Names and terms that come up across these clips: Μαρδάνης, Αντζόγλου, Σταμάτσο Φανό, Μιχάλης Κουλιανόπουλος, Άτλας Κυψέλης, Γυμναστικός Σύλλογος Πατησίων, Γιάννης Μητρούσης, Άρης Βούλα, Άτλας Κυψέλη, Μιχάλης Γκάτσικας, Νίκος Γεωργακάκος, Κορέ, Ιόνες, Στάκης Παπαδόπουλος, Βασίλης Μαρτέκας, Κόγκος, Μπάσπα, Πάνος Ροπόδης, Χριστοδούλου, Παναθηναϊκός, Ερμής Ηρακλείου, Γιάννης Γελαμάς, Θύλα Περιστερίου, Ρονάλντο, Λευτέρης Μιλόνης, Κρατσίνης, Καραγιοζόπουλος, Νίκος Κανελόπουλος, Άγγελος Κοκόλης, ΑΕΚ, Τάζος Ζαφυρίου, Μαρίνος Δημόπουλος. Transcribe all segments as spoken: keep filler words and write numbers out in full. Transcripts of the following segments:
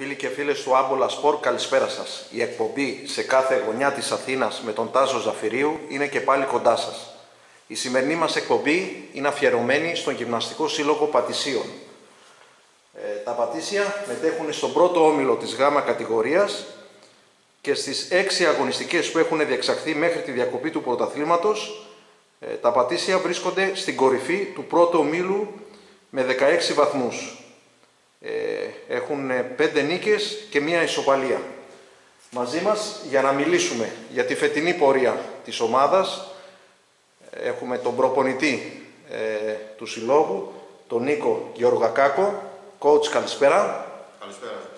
Φίλοι και φίλες του Άμπολα Σπορ, καλησπέρα σας. Η εκπομπή «Σε κάθε γωνιά της Αθήνας» με τον Τάζο Ζαφυρίου είναι και πάλι κοντά σας. Η σημερινή μας εκπομπή είναι αφιερωμένη στον Γυμναστικό Σύλλογο Πατησίων. Ε, τα Πατήσια μετέχουν στον πρώτο όμιλο της γάμα κατηγορίας και στις έξι αγωνιστικές που έχουν διεξαχθεί μέχρι τη διακοπή του πρωταθλήματος, ε, τα Πατήσια βρίσκονται στην κορυφή του πρώτου ομίλου με δεκαέξι βαθμούς. Ε, έχουν πέντε νίκες και μία ισοπαλία. Μαζί μας για να μιλήσουμε για τη φετινή πορεία της ομάδας έχουμε τον προπονητή ε, του Συλλόγου, τον Νίκο Γεωργακάκο. Coach, καλησπέρα. Καλησπέρα.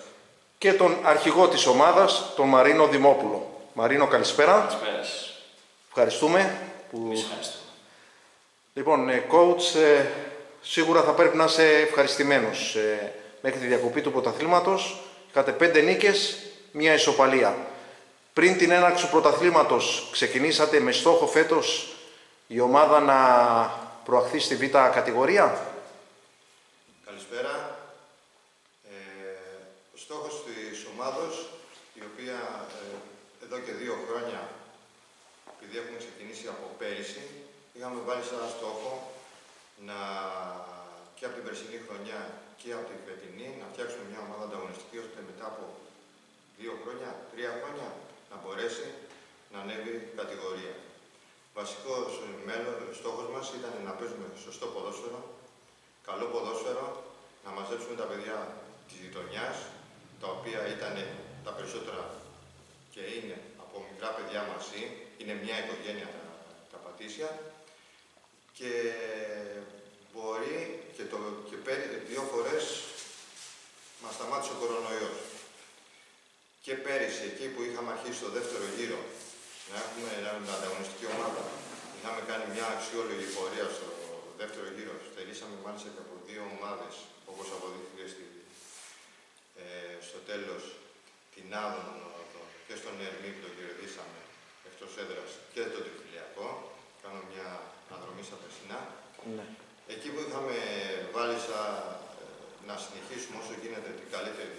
Και τον αρχηγό της ομάδας, τον Μαρίνο Δημόπουλο. Μαρίνο, καλησπέρα. Καλησπέρα. Ευχαριστούμε. Που... Λοιπόν, coach, ε, σίγουρα θα πρέπει να είσαι ευχαριστημένος. Ε, μέχρι τη διακοπή του πρωταθλήματος είχατε πέντε νίκες, μία ισοπαλία. Πριν την έναρξη του πρωταθλήματος ξεκινήσατε με στόχο φέτος η ομάδα να προαχθεί στη Β' κατηγορία. Καλησπέρα. Ε, ο στόχος της ομάδος, η οποία ε, εδώ και δύο χρόνια, επειδή έχουμε ξεκινήσει από πέρυσι, είχαμε βάλει σαν στόχο να, και από την περσινή χρονιά και από την φετινή, να φτιάξουμε μια ομάδα ανταγωνιστική, ώστε μετά από δύο χρόνια, τρία χρόνια, να μπορέσει να ανέβει κατηγορία. Βασικός στόχος μας ήταν να παίζουμε σωστό ποδόσφαιρο, καλό ποδόσφαιρο, να μαζέψουμε τα παιδιά της γειτονιάς, τα οποία ήταν τα περισσότερα και είναι από μικρά παιδιά μαζί, είναι μια οικογένεια τα, τα Πατήσια, και μπορεί και, το, και πέρι, δύο φορές μας σταμάτησε ο κορονοϊός. Και πέρυσι, εκεί που είχαμε αρχίσει το δεύτερο γύρο, να έχουμε μια ανταγωνιστική ομάδα, είχαμε κάνει μια αξιόλογη πορεία στο δεύτερο γύρο. Στερήσαμε μάλιστα και από δύο ομάδες, όπως αποδείχθηκε στη, ε, στο τέλος, την Άδωνο και στον Ερμή που το κερδίσαμε εκτός έδρας και τον Τριφυλιακό. Κάνω μια αναδρομή στα περσινά. Ναι. Εκεί που είχαμε βάλει σα, ε, να συνεχίσουμε όσο γίνεται την καλύτερη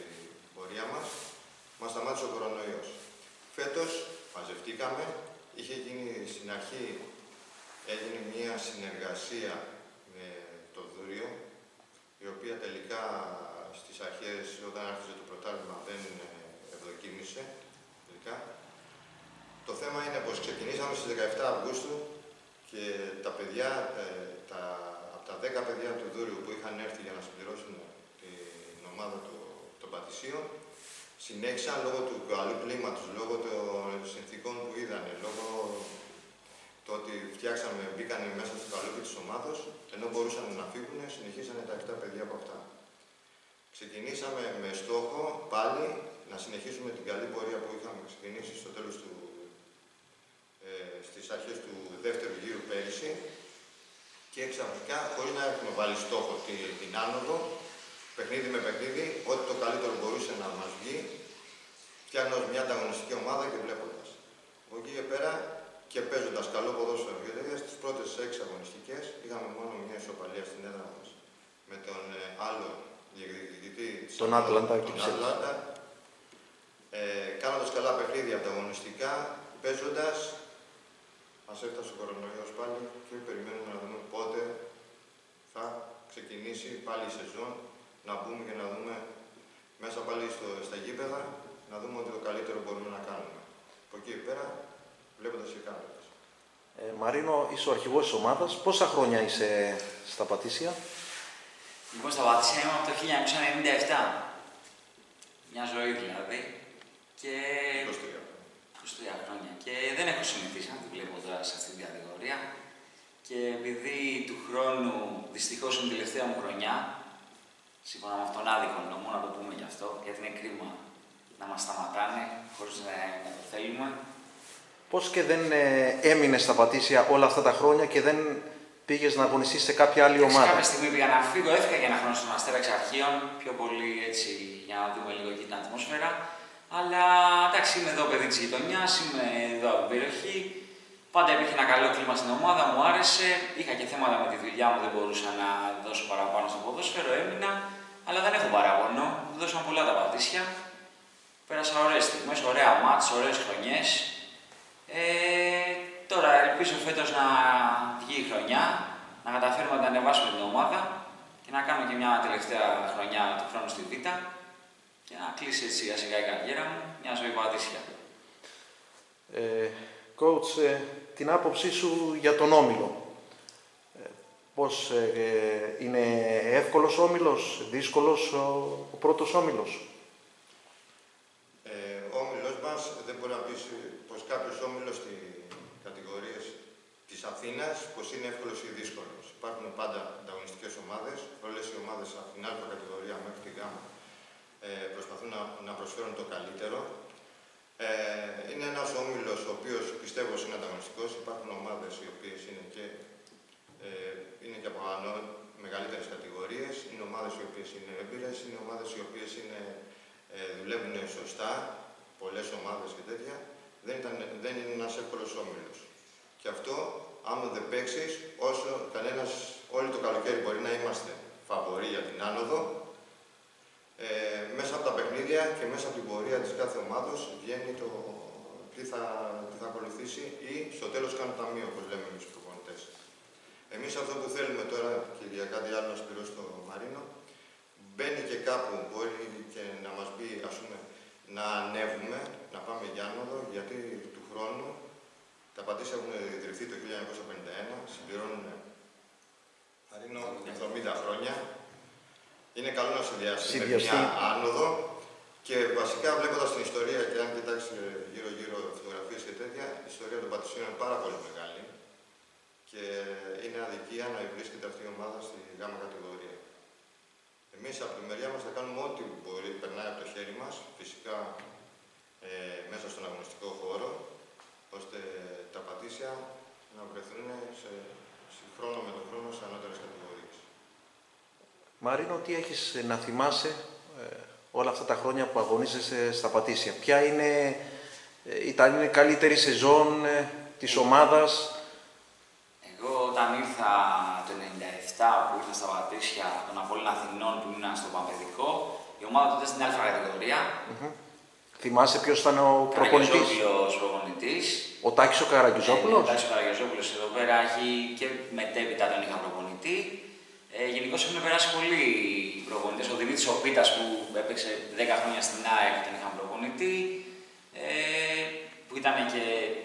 πορεία μας, μας σταμάτησε ο κορονοϊός. Φέτος μαζευτήκαμε, είχε γίνει στην αρχή, έγινε μια συνεργασία με το Δούριο, η οποία τελικά στις αρχές, όταν άρχισε το πρωτάθλημα, δεν ευδοκίμησε τελικά. Το θέμα είναι πως ξεκινήσαμε στις δεκαεπτά Αυγούστου και τα παιδιά, τα, από τα δέκα παιδιά του Δούριου που είχαν έρθει για να συμπληρώσουν την ομάδα των Πατησίων, συνέχισαν λόγω του καλού κλίματος, λόγω των συνθήκων που είδαν, λόγω το ότι φτιάξαμε, μπήκανε μέσα στο καλούκι της ομάδος, ενώ μπορούσαν να φύγουν, συνεχίσανε τα επτά παιδιά από αυτά. Ξεκινήσαμε με στόχο πάλι να συνεχίσουμε την καλή πορεία που είχαμε ξεκινήσει στο τέλος του, ε, στις αρχές του δεύτερου γύρου πέρυσι, και ξαφνικά, χωρίς να έχουμε βάλει στόχο την, την άνοδο, παιχνίδι με παιχνίδι, ό,τι το καλύτερο μπορούσε να μας βγει, φτιάχνοντας μια ανταγωνιστική ομάδα και βλέποντας. Από εκεί και πέρα, και παίζοντας καλό ποδόσφαιρο, γιατί στις πρώτες έξι αγωνιστικές είχαμε μόνο μια ισοπαλία στην έδρα μας με τον ε, άλλο διεκδικητή, τον Άτλαντα Κυψέλη. Ε, κάνοντας καλά παιχνίδια ανταγωνιστικά, παίζοντας, μας έφτασε ο κορονοϊός πάλι και περιμένουμε να δούμε πότε θα ξεκινήσει πάλι η σεζόν, να μπούμε και να δούμε μέσα πάλι στο, στα γήπεδα, να δούμε ότι το καλύτερο μπορούμε να κάνουμε. Από εκεί πέρα, βλέποντας και κάνοντας. Ε, Μαρίνο, είσαι ο αρχηγός της ομάδας. Πόσα χρόνια είσαι στα Πατήσια? Λοιπόν, στα Πατήσια είμαι από το χίλια εννιακόσια ενενήντα επτά. Μια ζωή δηλαδή. Και... είκοσι τρία χρόνια. Και δεν έχω συνηθίσει να τη βλέπω τώρα σε αυτή την κατηγορία. Και επειδή του χρόνου δυστυχώς είναι η τελευταία μου χρονιά, σύμφωνα με αυτόν άδικο νόμο, να το πούμε γι' αυτό, γιατί είναι κρίμα να μας σταματάνε χωρίς να το θέλουμε. Πώς και δεν ε, έμεινες στα Πατήσια όλα αυτά τα χρόνια και δεν πήγες να αγωνιστείς σε κάποια άλλη ομάδα? Κάποια στιγμή πήγα να φύγω, έφυγα για ένα χρόνο στον Αστέρα εξ αρχείων, πιο πολύ έτσι για να δούμε λίγο εκεί την ατμόσφαιρα. Αλλά εντάξει, είμαι εδώ παιδί της γειτονιάς, είμαι εδώ από την περιοχή. Πάντα υπήρχε ένα καλό κλίμα στην ομάδα, μου άρεσε. Είχα και θέματα με τη δουλειά μου, δεν μπορούσα να δώσω παραπάνω στο ποδόσφαιρο, έμεινα. αλλά δεν έχω παραγωνό, μου δώσαν πολλά τα Πατήσια. Πέρασα ωραίες στιγμές, ωραία μάτς, ωραίες χρονιές. Ε, τώρα ελπίζω φέτος να βγει η χρονιά, να καταφέρουμε να ανεβάσουμε την ομάδα και να κάνουμε και μια τελευταία χρονιά του χρόνου στη Β' και να κλείσει έτσι σιγά σιγά η καριέρα μου, μια ζωή Πατήσια. Ε, coach, ε, την άποψή σου για τον όμιλο. Πώς ε, είναι εύκολος όμιλος, δύσκολος ο, ο πρώτος όμιλος? Ε, ο όμιλος μας δεν μπορεί να πεις πως κάποιος όμιλος στις κατηγορίες της Αθήνας πως είναι εύκολος ή δύσκολος. Υπάρχουν πάντα ανταγωνιστικές ομάδες, όλες οι ομάδες Αθηνά από κατηγορία μέχρι τη Γάμα ε, προσπαθούν να, να προσφέρουν το καλύτερο. Ε, είναι ένας όμιλος ο οποίος πιστεύω είναι ανταγωνιστικός, υπάρχουν ομάδες οι οποίες είναι και είναι και από ανώ μεγαλύτερες κατηγορίες, είναι ομάδες οι οποίες είναι έμπειρες, είναι ομάδες οι οποίες είναι, ε, δουλεύουν σωστά, πολλές ομάδες και τέτοια. Δεν, ήταν, δεν είναι ένας εύκολος όμιλος. Και αυτό, άμα δεν παίξεις, όσο κανένας, όλο το καλοκαίρι μπορεί να είμαστε φαβοροί για την άνοδο, ε, μέσα από τα παιχνίδια και μέσα από την πορεία της κάθε ομάδος βγαίνει το τι θα, τι θα ακολουθήσει ή στο τέλος κάνουν ταμείο, όπως λέμε εμείς οι προπονητές. Εμείς αυτό που θέλουμε τώρα και για κάτι άλλο να σπηρώ στο Μαρίνο, μπαίνει και κάπου, μπορεί και να μας πει, ας πούμε, να ανέβουμε, να πάμε για άνοδο, γιατί του χρόνου τα Πατήσια έχουν ιδρυθεί το χίλια εννιακόσια πενήντα ένα, συμπληρώνουν Μαρίνο εβδομήντα χρόνια. Είναι καλό να συνδυαστεί με μια άνοδο και βασικά βλέποντας την ιστορία και αν κοιτάξει γύρω-γύρω φωτογραφίες και τέτοια, η ιστορία των Πατησίων είναι πάρα πολύ μεγάλη. Και είναι αδικία να βρίσκεται αυτή η ομάδα στη γάμα κατηγορία. Εμείς από τη μεριά μας θα κάνουμε ό,τι μπορεί, περνάει από το χέρι μας, φυσικά ε, μέσα στον αγωνιστικό χώρο, ώστε τα Πατήσια να βρεθούν σε, σε χρόνο με τον χρόνο σε ανώτερες κατηγορίες. Μαρίνο, τι έχεις να θυμάσαι ε, όλα αυτά τα χρόνια που αγωνίζεσαι στα Πατήσια? Ποια είναι, ε, ήταν η καλύτερη σεζόν ε, της ομάδας? Όταν ήρθα το χίλια εννιακόσια ενενήντα επτά που ήρθα στα Πατήσια των Απόλλων Αθηνών που ήμουν στο Πανπαιδικό, η ομάδα τότε στην Α' κατηγορία. Mm-hmm. Θυμάσαι ποιος ήταν ο προπονητής? Καραγιοζόπουλος προπονητής. Ο Τάκης ο Καραγιοζόπουλος. Ε, ο Τάκης ο Καραγιοζόπουλος εδώ πέρα έχει και μετέπειτα τον είχα προπονητή. Ε, Γενικώς έχουν περάσει πολλοί προπονητές. Ο Δημήτρης ο Πίτας που έπαιξε δέκα χρόνια στην ΑΕΚ τον είχα προπονητή. Ε, που ήταν και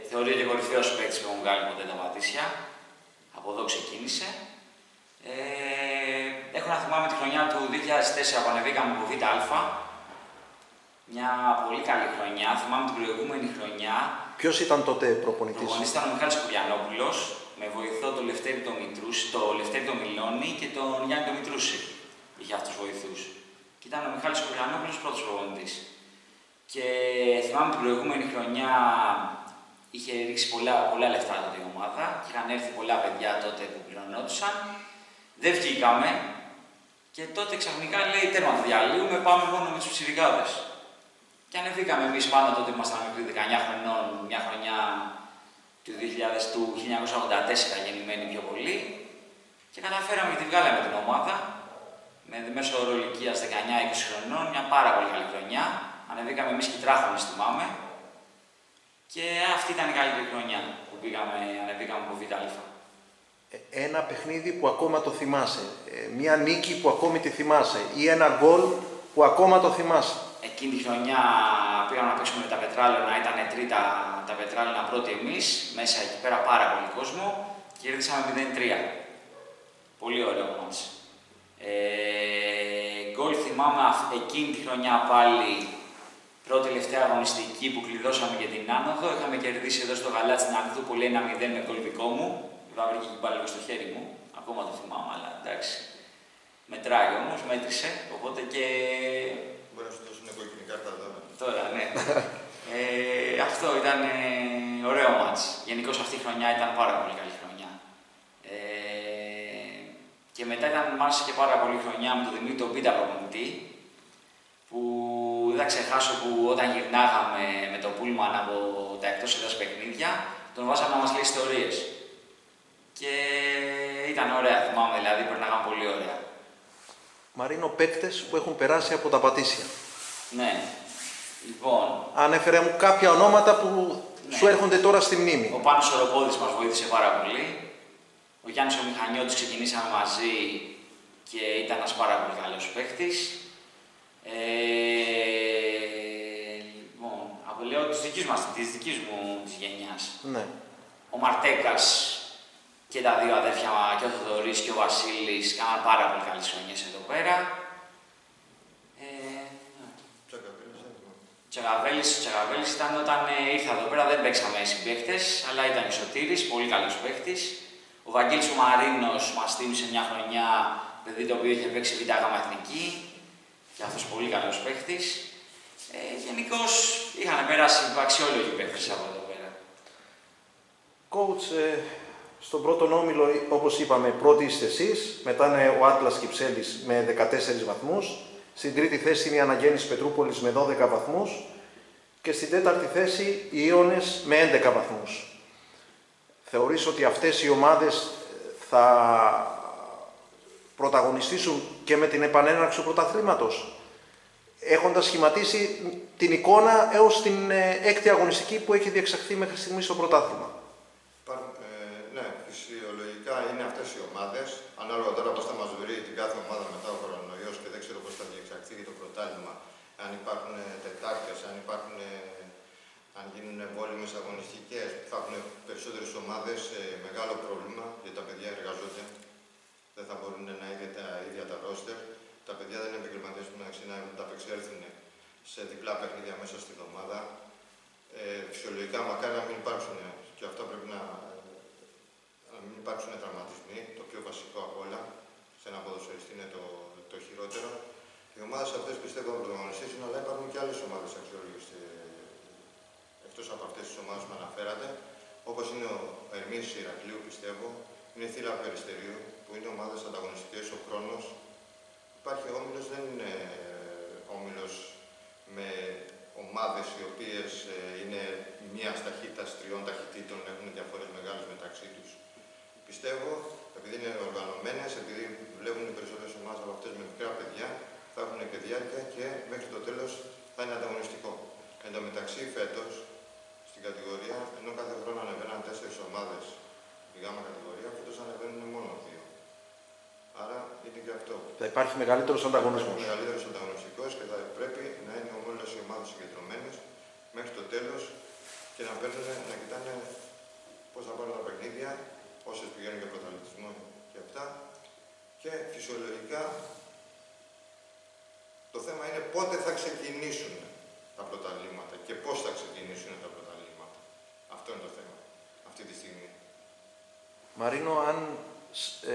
θεωρείται και κορυφαίος παίκτης που έχουν κάνει ποτέ τα Πατήσια. Από εδώ ξεκίνησε. Ε, έχω να θυμάμαι τη χρονιά του δύο χιλιάδες τέσσερα που ανεβήκαμε από Β' Α. Μια πολύ καλή χρονιά. Θυμάμαι την προηγούμενη χρονιά. Ποιος ήταν τότε προπονητής? Προπονητής ήταν ο Μιχάλης Κουλιανόπουλος, με βοηθό τον Λευτέρη τον Μητρούση, τον Λευτέρη τον Μιλόνη και τον Γιάννη τον Μητρούση. Είχε αυτούς βοηθούς. Και ήταν ο Μιχάλης Κουλιανόπουλος πρώτος προπονητής. Και θυμάμαι την προηγούμενη χρονιά. Είχε ρίξει πολλά, πολλά λεφτά τότε η ομάδα και είχαν έρθει πολλά παιδιά τότε που πληρωνόντουσαν. Δεν βγήκαμε και τότε ξαφνικά λέει τέρμα του διαλύουμε, πάμε μόνο με τους ψηφικάδες. Και ανεβήκαμε εμείς πάνω τότε που ήμασταν μικροί δεκαεννιά χρονών, μια χρονιά του, του χίλια εννιακόσια ογδόντα τέσσερα γεννημένη πιο πολύ. Και καταφέραμε και τη βγάλαμε την ομάδα με μέσο όρο ηλικίας δεκαεννιά είκοσι χρονών, μια πάρα πολύ καλή χρονιά. Ανεβήκαμε εμείς και τράχονες, θυμάμαι. Και αυτή ήταν η καλύτερη χρονιά που πήγαμε, ανεβήκαμε από Β' Α. Ένα παιχνίδι που ακόμα το θυμάσαι, μια νίκη που ακόμη τη θυμάσαι ή ένα γκολ που ακόμα το θυμάσαι? Εκείνη τη χρονιά πήγαμε να παίξουμε με τα Πετράλαινα, ήταν τρίτα τα Πετράλαινα πρώτη εμείς, μέσα εκεί πέρα πάρα πολύ κόσμο και κερδίσαμε μηδέν τρία. Πολύ ωραίο μάτς. Ε, γκολ θυμάμαι εκείνη τη χρονιά πάλι. Πρώτη τελευταία αγωνιστική που κλειδώσαμε για την άνοδο, είχαμε κερδίσει εδώ στο γαλάτσι την Αγδούπολη ένα μηδέν με γκολ δικό μου. Βέβαια βρήκε την μπάλα στο χέρι μου, ακόμα το θυμάμαι, αλλά εντάξει. Μετράει όμως, μέτρησε, οπότε και. Μπορεί να σου δώσουν κόκκινη κάρτα εδώ. Τώρα, ναι. ε, αυτό ήταν ε, ωραίο μάτς. Γενικώς αυτή η χρονιά ήταν πάρα πολύ καλή χρονιά. Ε, και μετά ήταν μάτς και πάρα πολύ χρονιά με τον Δημήτρη τον Πίτα προπονητή. Δεν θα ξεχάσω που όταν γυρνάγαμε με το πούλμαν από τα εκτός έδρας παιχνίδια, τον βάζαμε να μας λέει ιστορίες. Και ήταν ωραία, θυμάμαι δηλαδή, περνάγαμε πολύ ωραία. Μαρίνο παίκτες που έχουν περάσει από τα Πατήσια. Ναι. Λοιπόν. Ανέφερε μου κάποια ονόματα που ναι. σου έρχονται τώρα στη μνήμη. Ο Πάνος Ροπόδης μας βοήθησε πάρα πολύ. Ο Γιάννης ο Μηχανιότης ξεκινήσαμε μαζί και ήταν ένας πάρα πολύ καλός παίκτης. Ε, λοιπόν, από λέω της δικής μας, της δικής μου της γενιάς. Ναι. Ο Μαρτέκας και τα δύο αδέρφια, και ο Θεοδωρής και ο Βασίλης, κάναν πάρα πολύ καλές χρονιές εδώ πέρα. Ε, Τσαραβέλης, Τσαραβέλης ήταν όταν ε, ήρθα εδώ πέρα, δεν παίξαμε συμπαίχτες, αλλά ήταν ο Σωτήρης, πολύ καλός παίχτης. Ο Βαγγίλης ο Μαρίνος μας θύμισε μια χρονιά, παιδί το οποίο είχε παίξει β' γάμα εθνική, και αυτός πολύ καλός παίχτης. Ε, γενικώς είχαν πέρασει αξιόλογοι παίχτες από εδώ πέρα. Coach, ε, στον πρώτον όμιλο, όπως είπαμε, πρώτοι είστε εσείς, μετά είναι ο Άτλας Κυψέλης με δεκατέσσερις βαθμούς. Στην τρίτη θέση είναι η Αναγέννηση Πετρούπολης με δώδεκα βαθμούς και στην τέταρτη θέση οι Ιόνες με έντεκα βαθμούς. Θεωρείς ότι αυτές οι ομάδες θα πρωταγωνιστήσουν και με την επανέναρξη του πρωταθλήματος, έχοντας σχηματίσει την εικόνα έως την έκτη αγωνιστική που έχει διεξαχθεί μέχρι στιγμή στο πρωτάθλημα? Ε, ναι, φυσιολογικά είναι αυτές οι ομάδες, ανάλογα τώρα πώς θα μας βρει την κάθε ομάδα μετά ο κορονοϊός και δεν ξέρω πώς θα διεξαχθεί το πρωτάθλημα, αν υπάρχουν τετάρτες, αν υπάρχουν, αν γίνουν πόλεμες αγωνιστικές, θα έχουν περισσότερες ομάδες, μεγάλο πρόβλημα, γιατί τα παιδιά εργαζόνται, δεν θα μπορούν να είναι τα ίδια τα ρόστερ, τα παιδιά δεν είναι επαγγελματίες που να ανταπεξέλθουν σε διπλά παιχνίδια μέσα στην ομάδα. Ε, φυσιολογικά μακάρι να μην υπάρξουν και αυτά πρέπει να, να μην υπάρξουν τραυματισμοί, το πιο βασικό από όλα, σε ένα ποδοσφαιριστή είναι το, το χειρότερο. Οι ομάδες αυτές πιστεύω να πρωταγωνιστήσουν, αλλά υπάρχουν και άλλες ομάδες αξιόλογες εκτός από αυτές τις ομάδες που αναφέρατε, όπως είναι ο Ερμής Ηρακλείου, πιστεύω, είναι η Θύλα Περιστερίου, που είναι ομάδες ανταγωνιστικές, ο χρόνος. Υπάρχει όμιλος, δεν είναι όμιλος με ομάδες οι οποίες είναι μία ταχύτητα, τριών ταχυτήτων, έχουν διαφορές μεγάλες μεταξύ τους. Πιστεύω, επειδή είναι οργανωμένες, επειδή δουλεύουν οι περισσότερες ομάδες από αυτές με μικρά παιδιά, θα έχουν και διάρκεια και μέχρι το τέλος θα είναι ανταγωνιστικό. Εν τω μεταξύ, φέτος στην κατηγορία, ενώ κάθε χρόνο ανεβαίναν τέσσερις ομάδες η γάμα κατηγορία, φέτος ανεβαίνουν μόνο δύο. Άρα είναι και αυτό. Θα υπάρχει μεγαλύτερος ανταγωνισμός. Μεγαλύτερος ανταγωνιστικός και θα πρέπει να είναι όλες οι ομάδες συγκεντρωμένες μέχρι το τέλος και να παίρνουν, να κοιτάνε πώς θα πάρουν τα παιχνίδια, όσες πηγαίνουν για πρωταθλητισμό και αυτά. Και φυσιολογικά το θέμα είναι πότε θα ξεκινήσουν τα πρωταθλήματα και πώς θα ξεκινήσουν τα πρωταθλήματα. Αυτό είναι το θέμα αυτή τη στιγμή. Μαρίνο, αν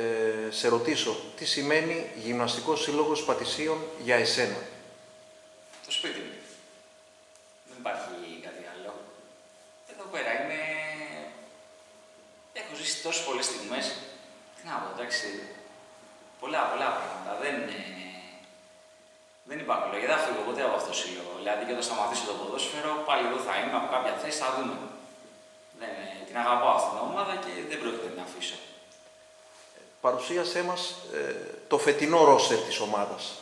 ε, σε ρωτήσω τι σημαίνει Γυμναστικός Σύλλογος Πατησίων για εσένα? Το σπίτι μου. Δεν υπάρχει κάτι άλλο. Εδώ πέρα είμαι... Έχω ζήσει τόσες πολλές στιγμές. Τι να πω, εντάξει. Πολλά, πολλά πράγματα. Δεν... Ε... Δεν υπάρχουν λόγια, δεν θα φύγω ποτέ από αυτό το σύλλογο. Δηλαδή και όταν σταματήσω το ποδόσφαιρο, πάλι εδώ θα είμαι από κάποια θέση, θα δούμε. Δεν, την αγαπάω αυτήν την ομάδα και δεν πρόκειται να την αφήσω. Παρουσίασέ μας ε, το φετινό ρόστερ της ομάδας.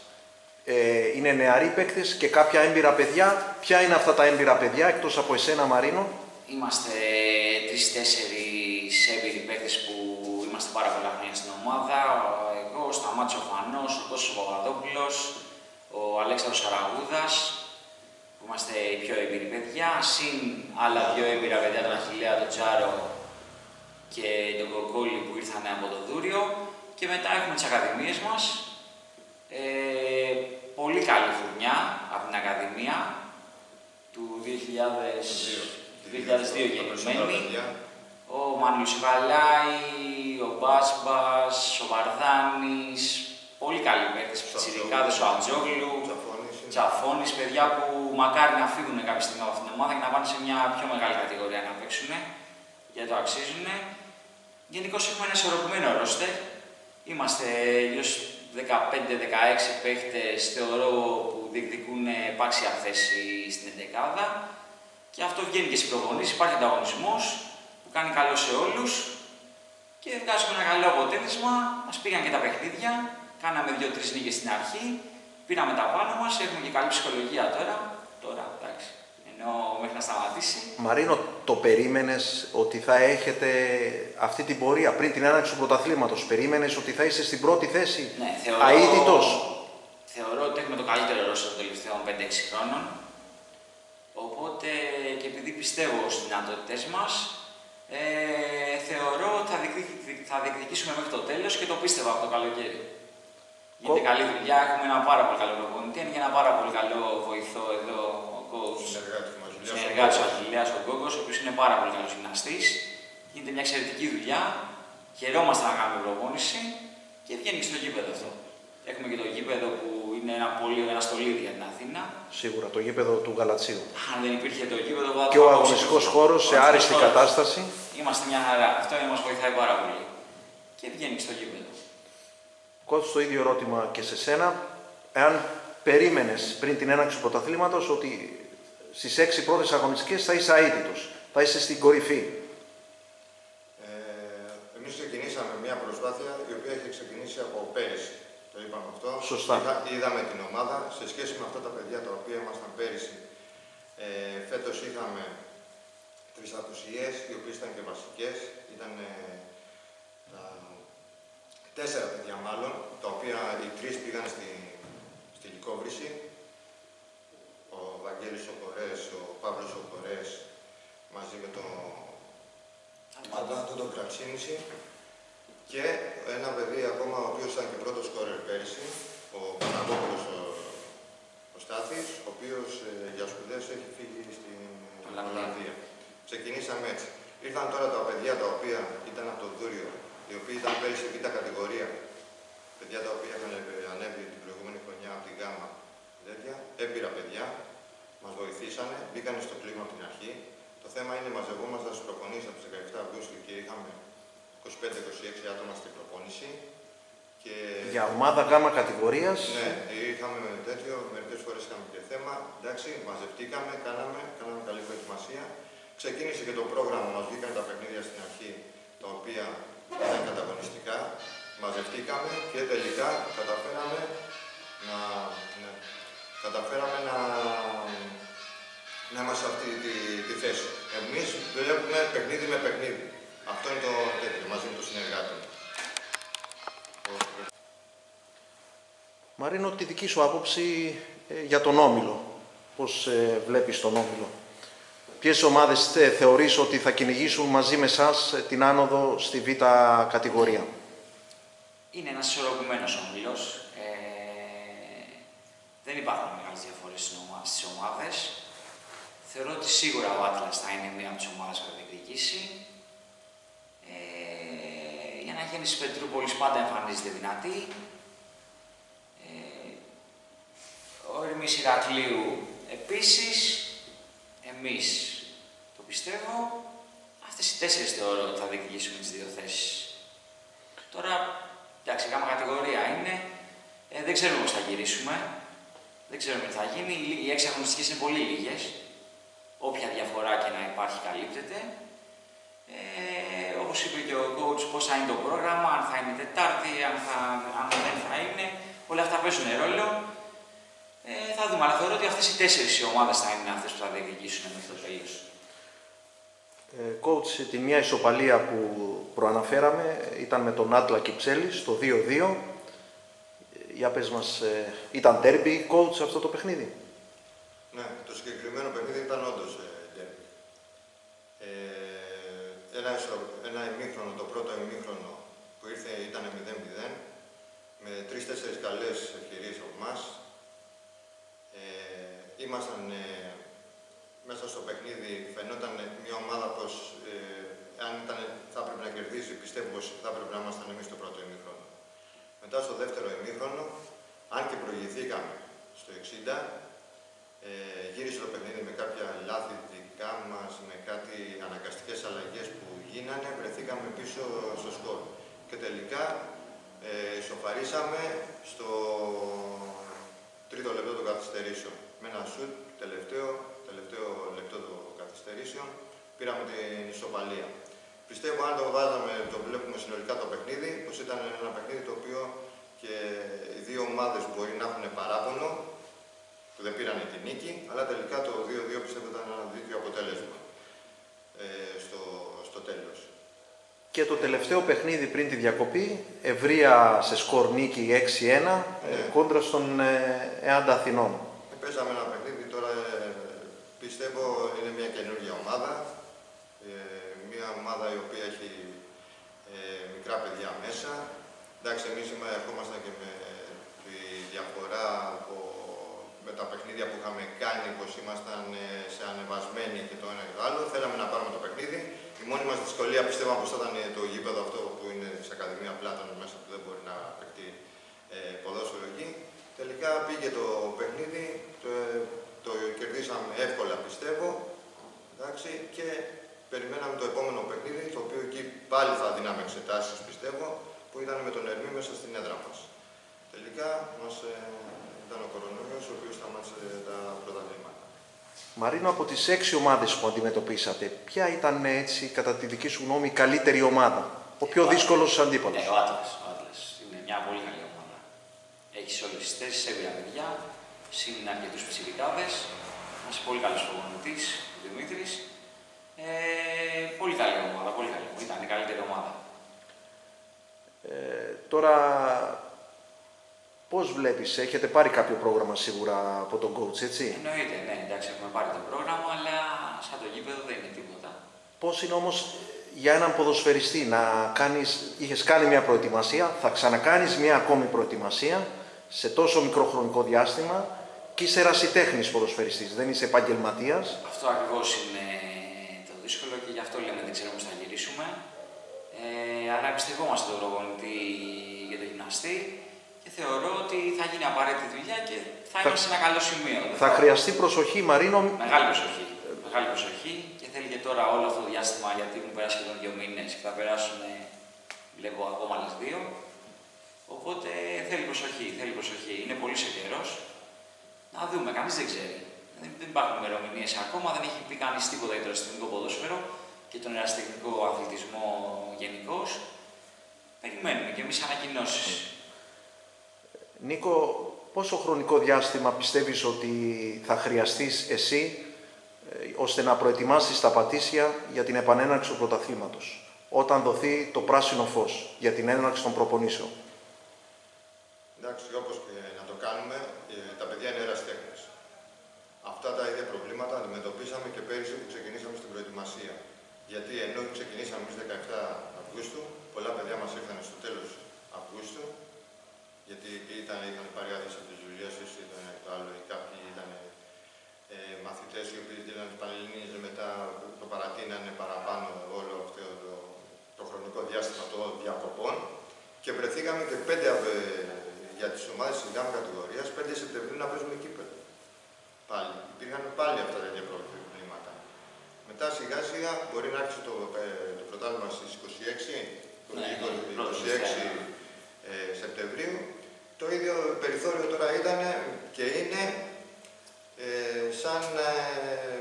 Ε, είναι νεαροί παίκτες και κάποια έμπειρα παιδιά. Ποια είναι αυτά τα έμπειρα παιδιά, εκτός από εσένα, Μαρίνο? Είμαστε τρεις-τέσσερις έμπειροι παίκτες που είμαστε πάρα πολλά χρόνια στην ομάδα. Εγώ, ο Σταμάτσο Φανό, ο Τάζος Ζαφυρίου, ο Αλέξανδρος Σαραγούδας, που είμαστε οι πιο έμπειροι παιδιά, συν άλλα δύο έμπειρα παιδιά, τον Αχιλιά τον Τζάρο και τον Κοκόλη που ήρθαν από το Δούριο. Και μετά έχουμε τις ακαδημίες μας. Ε, πολύ καλή φουρνιά από την Ακαδημία του δύο χιλιάδες δύο γεννημένοι. Ο Μανούλης Βαλάι, ο Μπάσπα, ο Μαρδάνης. Πολύ καλοί παίκτες, πιτσιρικάδες, ο Αντζόγλου, Τσαφώνης, παιδιά που μακάρι να φύγουν κάποια στιγμή από αυτήν την ομάδα και να πάνε σε μια πιο μεγάλη κατηγορία να παίξουν, γιατί το αξίζουν. Γενικώς έχουμε ένα ισορροπημένο ρόστερ. Είμαστε γύρω στους δεκαπέντε δεκαέξι παίκτες, θεωρώ, που διεκδικούν επάξια θέση στην εντεκάδα. Και αυτό βγαίνει και στις προπονήσεις. Υπάρχει ανταγωνισμός που κάνει καλό σε όλους και βγάζουμε ένα καλό αποτέλεσμα. Μας πήγαν και τα παιχνίδια. Κάναμε δύο-τρεις νίκες στην αρχή, πήραμε τα πάνω μας, έχουμε και καλή ψυχολογία τώρα. Τώρα, εντάξει, ενώ μέχρι να σταματήσει. Μαρίνο, το περίμενες ότι θα έχετε αυτή την πορεία πριν την έναρξη του πρωταθλήματος? Περίμενες ότι θα είσαι στην πρώτη θέση? Ναι, θεωρώ, θεωρώ ότι έχουμε το καλύτερο ρόστερ των τελευταίων πέντε έξι χρόνων. Οπότε και επειδή πιστεύω στις δυνατότητες μας, ε, θεωρώ ότι θα, διεκδικ, θα διεκδικήσουμε μέχρι το τέλος και το πίστευα από το καλοκαίρι. Γίνεται καλή δουλειά, έχουμε ένα πάρα πολύ καλό προπονητή, είναι και ένα πάρα πολύ καλό βοηθό εδώ ο Κόγκος. Συνεργάτης ο Αχιλιάς ο Κόγκος, ο οποίος είναι πάρα πολύ καλός γυμναστής. Γίνεται μια εξαιρετική δουλειά, χαιρόμαστε να κάνουμε προπόνηση και βγαίνει στο γήπεδο αυτό. Έχουμε και το γήπεδο που είναι ένα πολύ ένα στολίδι για την Αθήνα. Σίγουρα, το γήπεδο του Γαλατσίου. Αν δεν υπήρχε το γήπεδο, θα και ο αγωνιστικός χώρος σε άριστη χώρος. Κατάσταση. Είμαστε μια χαρά. Αυτό μας βοηθάει πάρα πολύ. Και βγαίνει στο γήπεδο. Κώστος, το ίδιο ερώτημα και σε σένα. Εάν περίμενες πριν την έναρξη του πρωταθλήματος ότι στις έξι πρώτες αγωνιστικές θα είσαι αίτητος, θα είσαι στην κορυφή. Ε, εμείς ξεκινήσαμε μια προσπάθεια η οποία έχει ξεκινήσει από πέρυσι. Το είπαμε αυτό. Σωστά. Είδα, είδαμε την ομάδα σε σχέση με αυτά τα παιδιά τα οποία ήμασταν πέρυσι. Ε, φέτος είχαμε τρεις απουσίες, οι οποίες ήταν και βασικές. Ήταν ε, τα τέσσερα παιδιά μάλλον, τα οποία οι τρεις πήγαν στη, στη λυκόβρηση. Ο Βαγγέλης ο Κορές, ο Παύλος ο Κορές, μαζί με τον Μανδάνη τον Κρατσίνηση. Και ένα παιδί ακόμα, ο οποίος ήταν και πρώτος σκόρερ πέρυσι, ο Καραγιοζόπουλος ο, ο Στάθης, ο οποίος ε, για σπουδές έχει φύγει στην Ολλανδία. Ξεκινήσαμε έτσι. Ήρθαν τώρα τα παιδιά τα οποία ήταν από το Δούριο, οι οποίοι ήταν πέρυσι β' κατηγορία. Παιδιά τα οποία είχαν ανέβει την προηγούμενη χρονιά από την Γάμα. Έμπειρα παιδιά, μας βοηθήσανε, μπήκαν στο κλίμα από την αρχή. Το θέμα είναι μαζευόμασταν στους προπονείς από τις δεκαεπτά Αυγούστου και είχαμε είκοσι πέντε είκοσι έξι άτομα στην προπόνηση. Και... για ομάδα γάμα κατηγορίας. Ναι, είχαμε τέτοιο, μερικές φορές είχαμε και θέμα. Εντάξει, μαζευτήκαμε, κάναμε, κάναμε καλή προετοιμασία. Ξεκίνησε και το πρόγραμμα, μας βγήκαν τα παιχνίδια στην αρχή, τα οποία ήταν καταγωνιστικά. Μαζευτήκαμε και τελικά καταφέραμε να, ναι, καταφέραμε να, να είμαστε σε αυτή τη, τη θέση. Εμείς δουλεύουμε παιχνίδι με παιχνίδι. Αυτό είναι το τέτοιο, μαζί με το συνεργάτη. Μαρίνο, τη δική σου άποψη ε, για τον Όμιλο. Πώς ε, βλέπεις τον Όμιλο? Ποιες ομάδες ε, θεωρείς ότι θα κυνηγήσουν μαζί με εσάς ε, την άνοδο στη Β' κατηγορία? Είναι ένας ισορροπημένος Όμιλος. Ε, δεν υπάρχουν μεγάλες διαφορές στις ομάδες. Θεωρώ ότι σίγουρα ο Άτλας θα είναι μία από τις ομάδες που θα διεκδικήσει. Η Αναγέννηση Πετρούπολης πάντα εμφανίζεται δυνατή. Ε, ο Ερμής Ηρακλείου επίσης. Εμείς το πιστεύω. Αυτές οι τέσσερις θεωρώ ότι θα διεκδικήσουμε τις δύο θέσεις. Τώρα, εντάξει, γάμα κατηγορία είναι. Ε, δεν ξέρουμε πώς θα γυρίσουμε. Δεν ξέρουμε τι θα γίνει. Οι έξι αγωνιστικές είναι πολύ λίγες. Όποια διαφορά και να υπάρχει καλύπτεται. Ε, όπως είπε και ο coach, πώς θα είναι το πρόγραμμα, αν θα είναι Τετάρτη, αν, θα, αν δεν θα είναι. Όλα αυτά παίζουν ρόλο. Ε, θα δούμε, αλλά θεωρώ ότι αυτές οι τέσσερις οι ομάδες θα είναι αυτές που θα διεκδικήσουν μέχρι το τέλος. Ε, coach, τη μία ισοπαλία που προαναφέραμε ήταν με τον Άτλα Κυψέλη στο δύο δύο. Για πες μας, ε, ήταν derby coach αυτό το παιχνίδι? Ναι, το συγκεκριμένο παιχνίδι ήταν όντως derby. Ε, Ένα, ένα ημίχρονο, το πρώτο ημίχρονο που ήρθε ήταν μηδέν μηδέν, με τρεις-τέσσερις καλές ευκαιρίες από εμάς. Ε, ήμασταν ε, μέσα στο παιχνίδι, φαινόταν μια ομάδα πως ε, αν ήταν, θα έπρεπε να κερδίζει, πιστεύω πως θα έπρεπε να ήμασταν εμείς το πρώτο ημίχρονο. Μετά στο δεύτερο ημίχρονο, αν και προηγηθήκαμε στο εξήντα, ε, γύρισε το παιχνίδι με κάποια λάθη δικά μας, με κάτι αναγκαστικές αλλαγές που γίνανε, βρεθήκαμε πίσω στο σκορ. Και τελικά ε, ισοφαρίσαμε στο τρίτο λεπτό των καθυστερήσεων. Με ένα σουτ, τελευταίο, τελευταίο λεπτό των καθυστερήσεων, πήραμε την ισοπαλία. Πιστεύω αν το βάζαμε, το βλέπουμε συνολικά το παιχνίδι, πως ήταν ένα παιχνίδι το οποίο και οι δύο ομάδες μπορεί να έχουν παράπονο που δεν πήραν τη νίκη, αλλά τελικά το δύο δύο πιστεύω ήταν ένα δίκαιο αποτέλεσμα ε, στο, στο τέλος. Και το τελευταίο παιχνίδι πριν τη διακοπή, ευρεία σε σκορ νίκη έξι ένα, ναι, κόντρα στον Εάντα Αθηνών. Παίζαμε ένα παιχνίδι, τώρα πιστεύω είναι μια καινούργια ομάδα, ε, μια ομάδα η οποία έχει ε, μικρά παιδιά μέσα. Εντάξει, εμείς ερχόμασταν και με τη διαφορά από, με τα παιχνίδια που είχαμε κάνει, πως ήμασταν σε ανεβασμένοι και το ένα και το άλλο. Θέλαμε να πάρουμε το παιχνίδι. Η μόνη μας δυσκολία πιστεύω πως ήταν το γήπεδο αυτό που είναι σε Ακαδημία Πλάτανος μέσα, που δεν μπορεί να παιχτεί ε, ποδόσφαιρο εκεί. Τελικά πήγε το παιχνίδι, το, το κερδίσαμε εύκολα πιστεύω. Εντάξει, και περιμέναμε το επόμενο παιχνίδι, το οποίο εκεί πάλι θα δίναμε εξετάσεις πιστεύω, που ήταν με τον Ερμή μέσα στην έδρα μας. Τελικά μας, ε, ήταν ο κορονοϊός ο οποίος σταμάτησε τα πρωταθλήματα. Μαρίνο, από τις έξι ομάδες που αντιμετωπίσατε, ποια ήταν έτσι κατά τη δική σου γνώμη η καλύτερη ομάδα, ο πιο ο δύσκολος αντίπαλος? Ε, ο Άτλας, ο Άτλας. Είναι μια πολύ καλή ομάδα. Έχει όλες τις θέσεις, έβγαλε παιδιά, σύν αρκετούς ψηλικάδες. Μας πολύ καλός προπονητής, ο Δημήτρης. Ε, πολύ καλή ομάδα, πολύ καλή. Ήταν η καλύτερη ομάδα. Ε, τώρα, πώς βλέπεις, έχετε πάρει κάποιο πρόγραμμα σίγουρα από τον coach, έτσι? Εννοείται, ναι, εντάξει, έχουμε πάρει το πρόγραμμα, αλλά σαν το γήπεδο δεν είναι τίποτα. Πώς είναι όμως για έναν ποδοσφαιριστή να κάνεις, είχες κάνει μια προετοιμασία, θα ξανακάνεις μια ακόμη προετοιμασία σε τόσο μικρό χρονικό διάστημα και είσαι ερασιτέχνης ποδοσφαιριστής, δεν είσαι επαγγελματίας. Αυτό ακριβώς είναι το δύσκολο και γι' αυτό λέμε δεν ξέρουμε πώς θα γυρίσουμε. Ε, άρα εμπιστευόμαστε τον προπονητή για τον γυμναστή και θεωρώ ότι θα γίνει απαραίτητη δουλειά και θα, θα... είμαστε σε ένα καλό σημείο. Θα χρειαστεί προσοχή, Μαρίνο. Μεγάλη προσοχή. Μεγάλη προσοχή και θέλει και τώρα όλο αυτό το διάστημα, γιατί μου πέρασε σχεδόν δύο μήνες και θα περάσουν, βλέπω, ακόμα άλλες δύο. Οπότε θέλει προσοχή, θέλει προσοχή. Είναι πολύ σε καιρός. Να δούμε, κανείς δεν ξέρει. Δεν υπάρχουν ημερομηνίες ακόμα, δεν έχει πει κανείς τίποτα για το ερασιτεχνικό ποδόσφαιρο και τον ερασιτεχνικό αθλητισμό γενικώς. Περιμένουμε κι εμείς ανακοινώσεις. Νίκο, πόσο χρονικό διάστημα πιστεύεις ότι θα χρειαστείς εσύ ώστε να προετοιμάσεις τα Πατήσια για την επανέναρξη του πρωταθλήματος, όταν δοθεί το πράσινο φως για την έναρξη των προπονήσεων? Εντάξει, όπως και να το κάνουμε, τα παιδιά είναι ερασιτέχνες. Αυτά τα ίδια προβλήματα αντιμετωπίσαμε και πέρυσι που ξεκινήσαμε στην προετοιμασία. Γιατί ενώ ξεκινήσαμε στις δεκαεπτά Αυγούστου, πολλά παιδιά μας ήρθαν στο τέλος Αυγούστου, γιατί ήταν, είχαν πάρει άδειες από τις δουλειές τους, ήταν το άλλο, κάποιοι ήταν ε, μαθητές οι οποίοι ήταν πανελληνίες, μετά το παρατείνανε παραπάνω όλο αυτό το, το χρονικό διάστημα των διακοπών και βρεθήκαμε και πέντε ε, για τις ομάδες της ΓΑΜ κατηγορίας, πέντε Σεπτεμβρίου να παίζουμε κύπελλο. Πάλι, υπήρχαν πάλι αυτά τα ίδια προβλήματα. Μετά σιγά σιγά μπορεί να άρχισε το, ε, το πρωτάθλημα στις είκοσι έξι, είκοσι έξι Ε, Σεπτεμβρίου. Το ίδιο περιθώριο τώρα ήταν και είναι ε, σαν ε,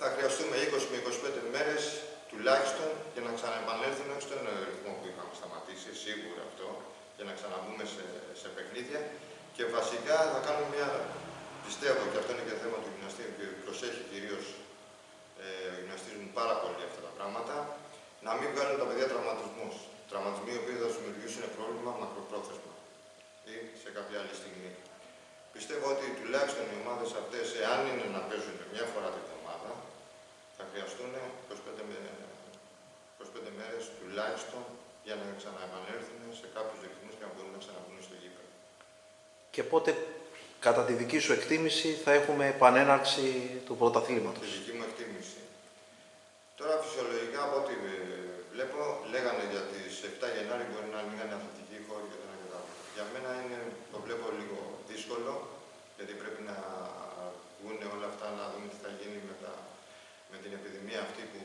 θα χρειαστούμε είκοσι με είκοσι πέντε μέρες τουλάχιστον για να ξαναεπανέλθουμε στον ρυθμό που είχαμε σταματήσει, σίγουρα αυτό, για να ξαναμπούμε σε, σε παιχνίδια και βασικά θα κάνουμε μια, πιστεύω, και αυτό είναι και θέμα του γυμναστή που προσέχει κυρίως ε, ο γυμναστής μου πάρα πολύ αυτά τα πράγματα, να μην βγάλουν τα παιδιά τραυματισμούς. Τραυματισμοί οι οποίοι θα σου δημιουργήσουν πρόβλημα μακροπρόθεσμα ή σε κάποια άλλη στιγμή. Πιστεύω ότι τουλάχιστον οι ομάδες αυτές, εάν είναι να παίζουν μια φορά την εβδομάδα, θα χρειαστούν είκοσι πέντε, είκοσι πέντε μέρες τουλάχιστον για να ξαναεπανέλθουν σε κάποιους ρυθμούς και να μπορούν να ξαναμπούν στο γήπεδο. Και πότε, κατά τη δική σου εκτίμηση, θα έχουμε επανέναρξη του πρωταθλήματος? Κατά τη δική μου εκτίμηση. Τώρα, φυσιολογικά, από ό,τι βλέπω, λέγανε για τις επτά Γενάρη μπορεί να ανοίγανε αθλητικοί χώροι και το ένα και το άλλο. Για μένα είναι, το βλέπω λίγο δύσκολο, γιατί πρέπει να βγουν όλα αυτά, να δούμε τι θα γίνει με, τα, με την επιδημία αυτή που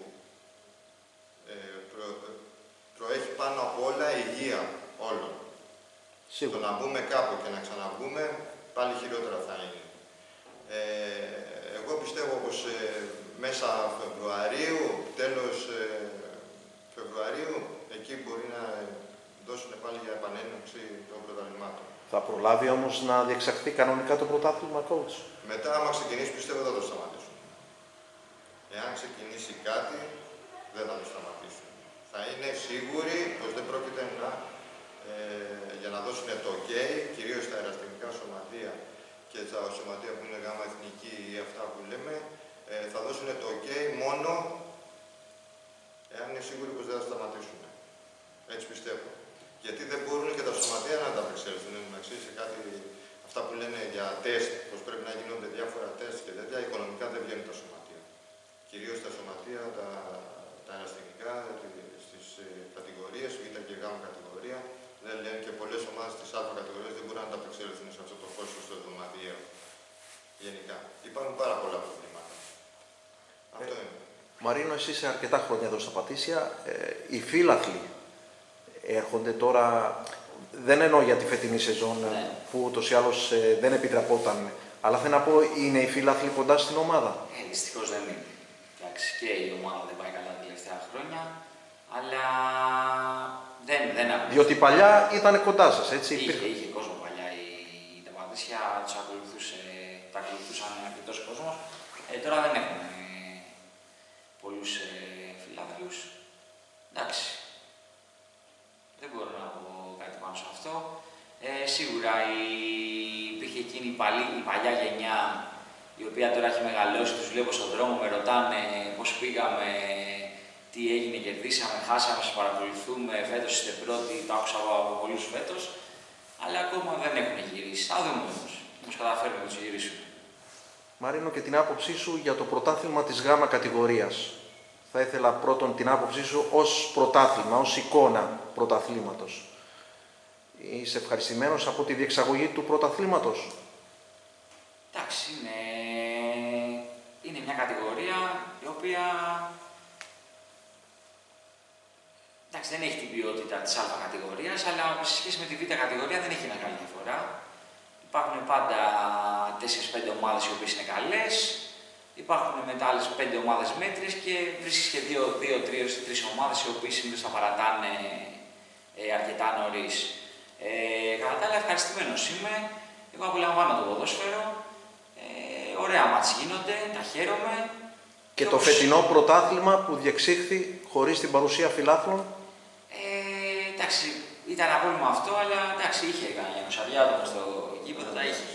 ε, προ, προέχει πάνω από όλα η υγεία όλων. Σίγουρα. Το να μπούμε κάπου και να ξαναβγούμε, πάλι χειρότερα θα είναι. Ε, εγώ πιστεύω πως ε, μέσα Φεβρουαρίου, τέλος ε, Φεβρουαρίου, εκεί μπορεί να δώσουν πάλι για επανέναρξη των πρωταθλημάτων. Θα προλάβει όμως να διεξαχθεί κανονικά το πρωτάθλημα, coach? Μετά, άμα ξεκινήσει, πιστεύω θα το σταματήσουν. Εάν ξεκινήσει κάτι, δεν θα το σταματήσουν. Θα είναι σίγουροι πως δεν πρόκειται να, ε, για να δώσουν το ok, κυρίως στα αεραστημικά σωματεία και τα σωματεία που είναι γάμα εθνική ή αυτά που λέμε, ε, θα δώσουν το ok μόνο εάν είναι σίγουροι πως δεν θα σταματήσουν. Έτσι πιστεύω. Γιατί δεν μπορούν και τα σωματεία να τα απεξέλθουν. Σε κάτι, αυτά που λένε για τεστ, πως πρέπει να γίνονται διάφορα τεστ και τέτοια, οικονομικά δεν βγαίνουν τα σωματεία. Κυρίως τα σωματεία, τα, τα αναστηνικά, στις ε, κατηγορίες, Β και Γ κατηγορία, δεν λένε, και πολλές ομάδες της Α κατηγορίας δεν μπορούν να τα απεξέλθουν σε αυτό το κόστο στο εβδομαδιαίο. Γενικά. Υπάρχουν πάρα πολλά προβλήματα. Ε, αυτό είναι. Μαρίνο, εσύ είσαι αρκετά χρόνια εδώ στα Πατήσια. Ε, οι φύλαθλοι έρχονται τώρα, δεν εννοώ για τη φετινή σεζόν, ναι, που ούτως ή άλλως ε, δεν επιτραπόταν, αλλά θέλω να πω, είναι οι φύλαθλοι κοντά στην ομάδα? Ε, δυστυχώς δεν είναι. Εντάξει, και η ομάδα δεν πάει καλά τα τελευταία χρόνια, αλλά δεν, δεν αρκεί. Διότι παλιά ήταν κοντά σας, έτσι? Είχε, υπήρχε. Είχε κόσμο παλιά, η, η τα Πατήσια τους ακολουθούσε, τα ακολουθούσαν αρκετός κόσμος. Ε, τώρα δεν έχουμε ε, πολλούς ε, φύλαθλους. Εντάξει. Δεν μπορώ να πω κάτι πάνω σε αυτό. Ε, σίγουρα η... υπήρχε εκείνη η, παλή, η παλιά γενιά, η οποία τώρα έχει μεγαλώσει, τους βλέπω στον δρόμο, με ρωτάνε πώς πήγαμε, τι έγινε, κερδίσαμε, χάσαμε, σας παρακολουθούμε, φέτος είστε πρώτοι, το άκουσα από πολλούς φέτος, αλλά ακόμα δεν έχουν γυρίσει. Θα δούμε όμως, όμως καταφέρουμε να τους γυρίσουμε. Μαρίνο, και την άποψή σου για το πρωτάθλημα της γάμα κατηγορίας. Θα ήθελα πρώτον την άποψή σου ως πρωτάθλημα, ως εικόνα πρωταθλήματος. Είσαι ευχαριστημένος από τη διεξαγωγή του πρωταθλήματος? Εντάξει, είναι, είναι μια κατηγορία η οποία, εντάξει, δεν έχει την ποιότητα της Α κατηγορίας, αλλά σε σχέση με τη Β κατηγορία δεν έχει μεγάλη διαφορά. Υπάρχουν πάντα τέσσερις πέντε ομάδες οι οποίες είναι καλές. Υπάρχουν μετά άλλες πέντε ομάδες μέτρες και βρίσκεις και δύο τρεις ομάδες οι οποίες συνήθως θα παρατάνε ε, αρκετά νωρίς. Ε, κατά τα άλλα, ευχαριστημένος είμαι. Εγώ απολαμβάνω το ποδόσφαιρο. Ε, ωραία μάτς γίνονται, τα χαίρομαι. Και, και το όπως... φετινό πρωτάθλημα που διεξήχθη χωρίς την παρουσία φιλάθλων. Ε, εντάξει, ήταν απόλυμα αυτό, αλλά εντάξει, είχε κανένα σαδιάδομα στο γήπεδο, τα είχε.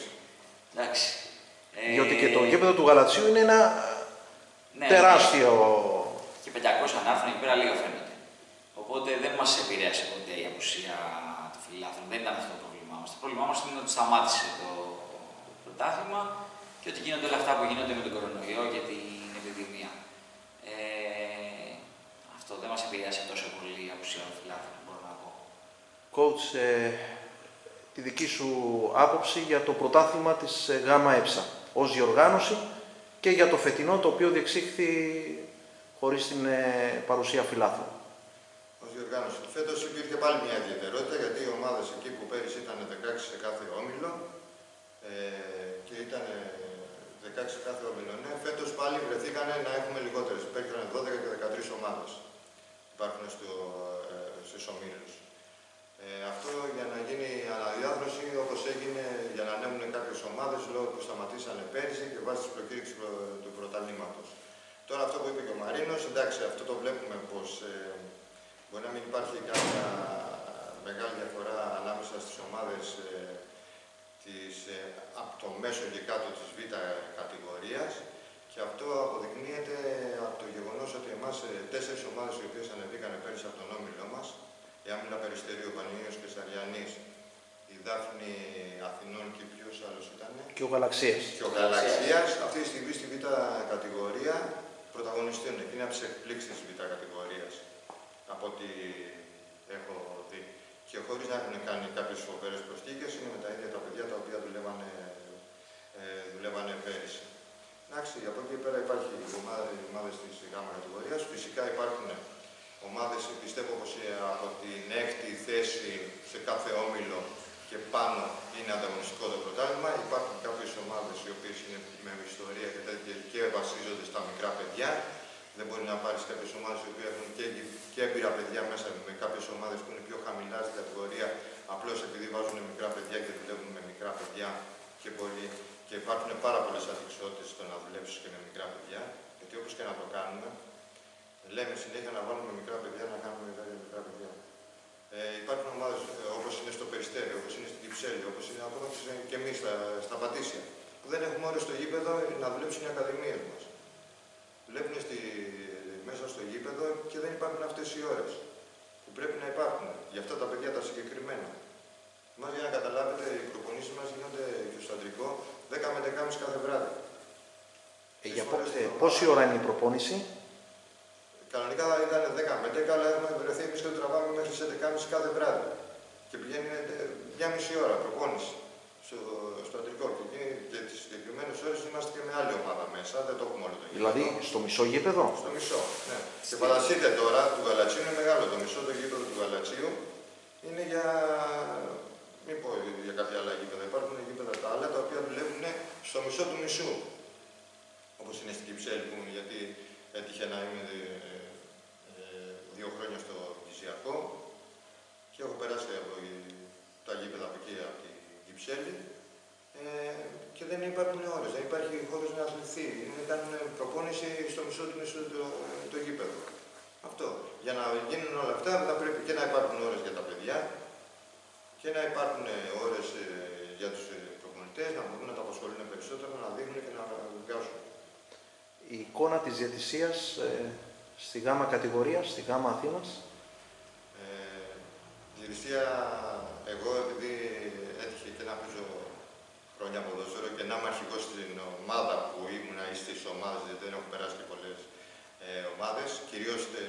Εντάξει. Διότι και το γήπεδο του Γαλατσίου είναι ένα ναι, τεράστιο... Και πεντακόσια ανάρθουν εκεί πέρα λίγο φαίνεται. Οπότε δεν μας επηρέασε ποτέ η απουσία του φιλάθλου. Δεν ήταν αυτό το πρόβλημά μας. Το πρόβλημά μας είναι ότι σταμάτησε το, το πρωτάθλημα και ότι γίνονται όλα αυτά που γίνονται με τον κορονοϊό και την επιδημία. Ε, αυτό δεν μας επηρέασε τόσο πολύ η απουσία του φιλάθλου, μπορώ να πω. Coach, ε, τη δική σου άποψη για το πρωτάθλημα της ΓΕ ως διοργάνωση και για το φετινό, το οποίο διεξήχθη χωρίς την παρουσία φιλάθλων. Ως διοργάνωση. Φέτος υπήρχε πάλι μια ιδιαιτερότητα, γιατί οι ομάδες εκεί που πέρυσι ήταν δεκαέξι σε κάθε όμιλο ε, και ήταν δεκαέξι σε κάθε όμιλο, ναι, φέτος πάλι βρεθήκανε να έχουμε λιγότερες. Υπήρχαν δώδεκα και δεκατρείς ομάδες υπάρχουν στο, ε, στις ομίλους. Ε, αυτό για να γίνει αναδιάθρωση, όπως έγινε για να ανέβουν κάποιες ομάδες λόγω που σταματήσανε πέρυσι και βάσει τη προκήρυξη προ, του πρωταθλήματος. Τώρα, αυτό που είπε και ο Μαρίνος, εντάξει, αυτό το βλέπουμε πως ε, μπορεί να μην υπάρχει κάποια μεγάλη διαφορά ανάμεσα στις ομάδες ε, της, ε, από το μέσο και κάτω της Β κατηγορίας, και αυτό αποδεικνύεται από το γεγονός ότι εμάς ε, τέσσερις ομάδες οι οποίες ανεβήκανε πέρυσι από τον όμιλό μας, η Άμπολα Περιστερίου, ο Πανιόνιος Κεσαριανής, η Δάφνη Αθηνών και ποιος άλλος ήταν? Και ο Γαλαξίας. Και ο Γαλαξίας, αυτή τη στιγμή στη Β κατηγορία πρωταγωνιστούν. Εκείνη από τις εκπλήξεις της Β κατηγορίας, από ό,τι έχω δει. Και χωρίς να έχουν κάνει κάποιες φοβερές προσθήκες, είναι με τα ίδια τα παιδιά τα οποία δουλεύανε, ε, δουλεύανε πέρυσι. Εντάξει, από εκεί πέρα υπάρχει οι ομάδες της Γ κατηγορίας. Φυσικά υπάρχουν ομάδες, πιστεύω πως από την έκτη θέση σε κάθε όμιλο και πάνω είναι ανταγωνιστικό το πρωτάθλημα. Υπάρχουν κάποιες ομάδες οι οποίες είναι με ιστορία και τέτοιες και βασίζονται στα μικρά παιδιά. Δεν μπορεί να πάρεις κάποιες ομάδες οι οποίες έχουν και έμπειρα παιδιά μέσα με κάποιες ομάδες που είναι πιο χαμηλά στην κατηγορία, απλώς επειδή βάζουν μικρά παιδιά και δουλεύουν με μικρά παιδιά και πολύ, και υπάρχουν πάρα πολλές αδεξιότητες στο να δουλέψεις και με μικρά παιδιά, γιατί όπως και να το κάνουμε, λέμε συνέχεια να βάλουμε μικρά παιδιά, να κάνουμε μεγάλα μικρά παιδιά. Ε, υπάρχουν ομάδες όπως είναι στο Περιστέρι, όπως είναι στην Κυψέλη, όπως είναι ακόμα και εμείς στα, στα Πατήσια, που δεν έχουμε ώρες στο γήπεδο να δουλέψουν οι ακαδημίες μας. Βλέπουν στη, μέσα στο γήπεδο και δεν υπάρχουν αυτές οι ώρες που πρέπει να υπάρχουν για αυτά τα παιδιά τα συγκεκριμένα. Μας για να καταλάβετε, οι προπονήσεις μας γίνονται και στο αντρικό δέκα με δεκάμιση κάθε βράδυ. Ε, για πότε, το... πόση ώρα είναι η προπόνηση? Κανονικά ήταν δέκα με δέκα, αλλά έχουμε βρεθεί εμείς και το τραβάμε μέχρι τις έντεκα και μισή κάθε βράδυ. Και πηγαίνει μια μισή ώρα προπόνηση στο, στο αντρικό. Και, και τις συγκεκριμένες ώρες είμαστε και με άλλη ομάδα μέσα, δεν το έχουμε όλο το γήπεδο. Δηλαδή στο μισό γήπεδο? Στο μισό, ναι. Και παρασύτε τώρα του Γαλατσίου είναι μεγάλο. Το μισό το γήπεδο του Γαλατσίου είναι για. Μην πω για κάποια άλλα γήπεδα. Υπάρχουν γήπεδα τα άλλα τα οποία δουλεύουν στο μισό του μισού. Όπως είναι στην Κυψέλη, πούμε, γιατί έτυχε να είμαι δύο, δύο χρόνια στο Κυψιακό και έχω περάσει από τα γήπεδα από εκεί, από την Κυψέλη. Ε, και δεν υπάρχουν ώρες, δεν υπάρχει χώρος να αθληθεί. Ήταν προπόνηση στο μισό του μισού το, το γήπεδο. Αυτό. Για να γίνουν όλα αυτά θα πρέπει και να υπάρχουν ώρες για τα παιδιά, και να υπάρχουν ώρες για τους προπονητές, να μπορούν να τα απασχολούν περισσότερο, να δείχνουν και να βγάζουν. Η εικόνα της διαιτησίας ε, στη γάμα κατηγορία, στη γάμα Αθήνας. Ε, διαιτησία, εγώ επειδή έτυχε και να παίζω χρόνια ποδόσφαιρο και να είμαι αρχηγός στην ομάδα που ήμουν ή στις ομάδες, γιατί δεν έχω περάσει και πολλές ε, ομάδες, κυρίως ε,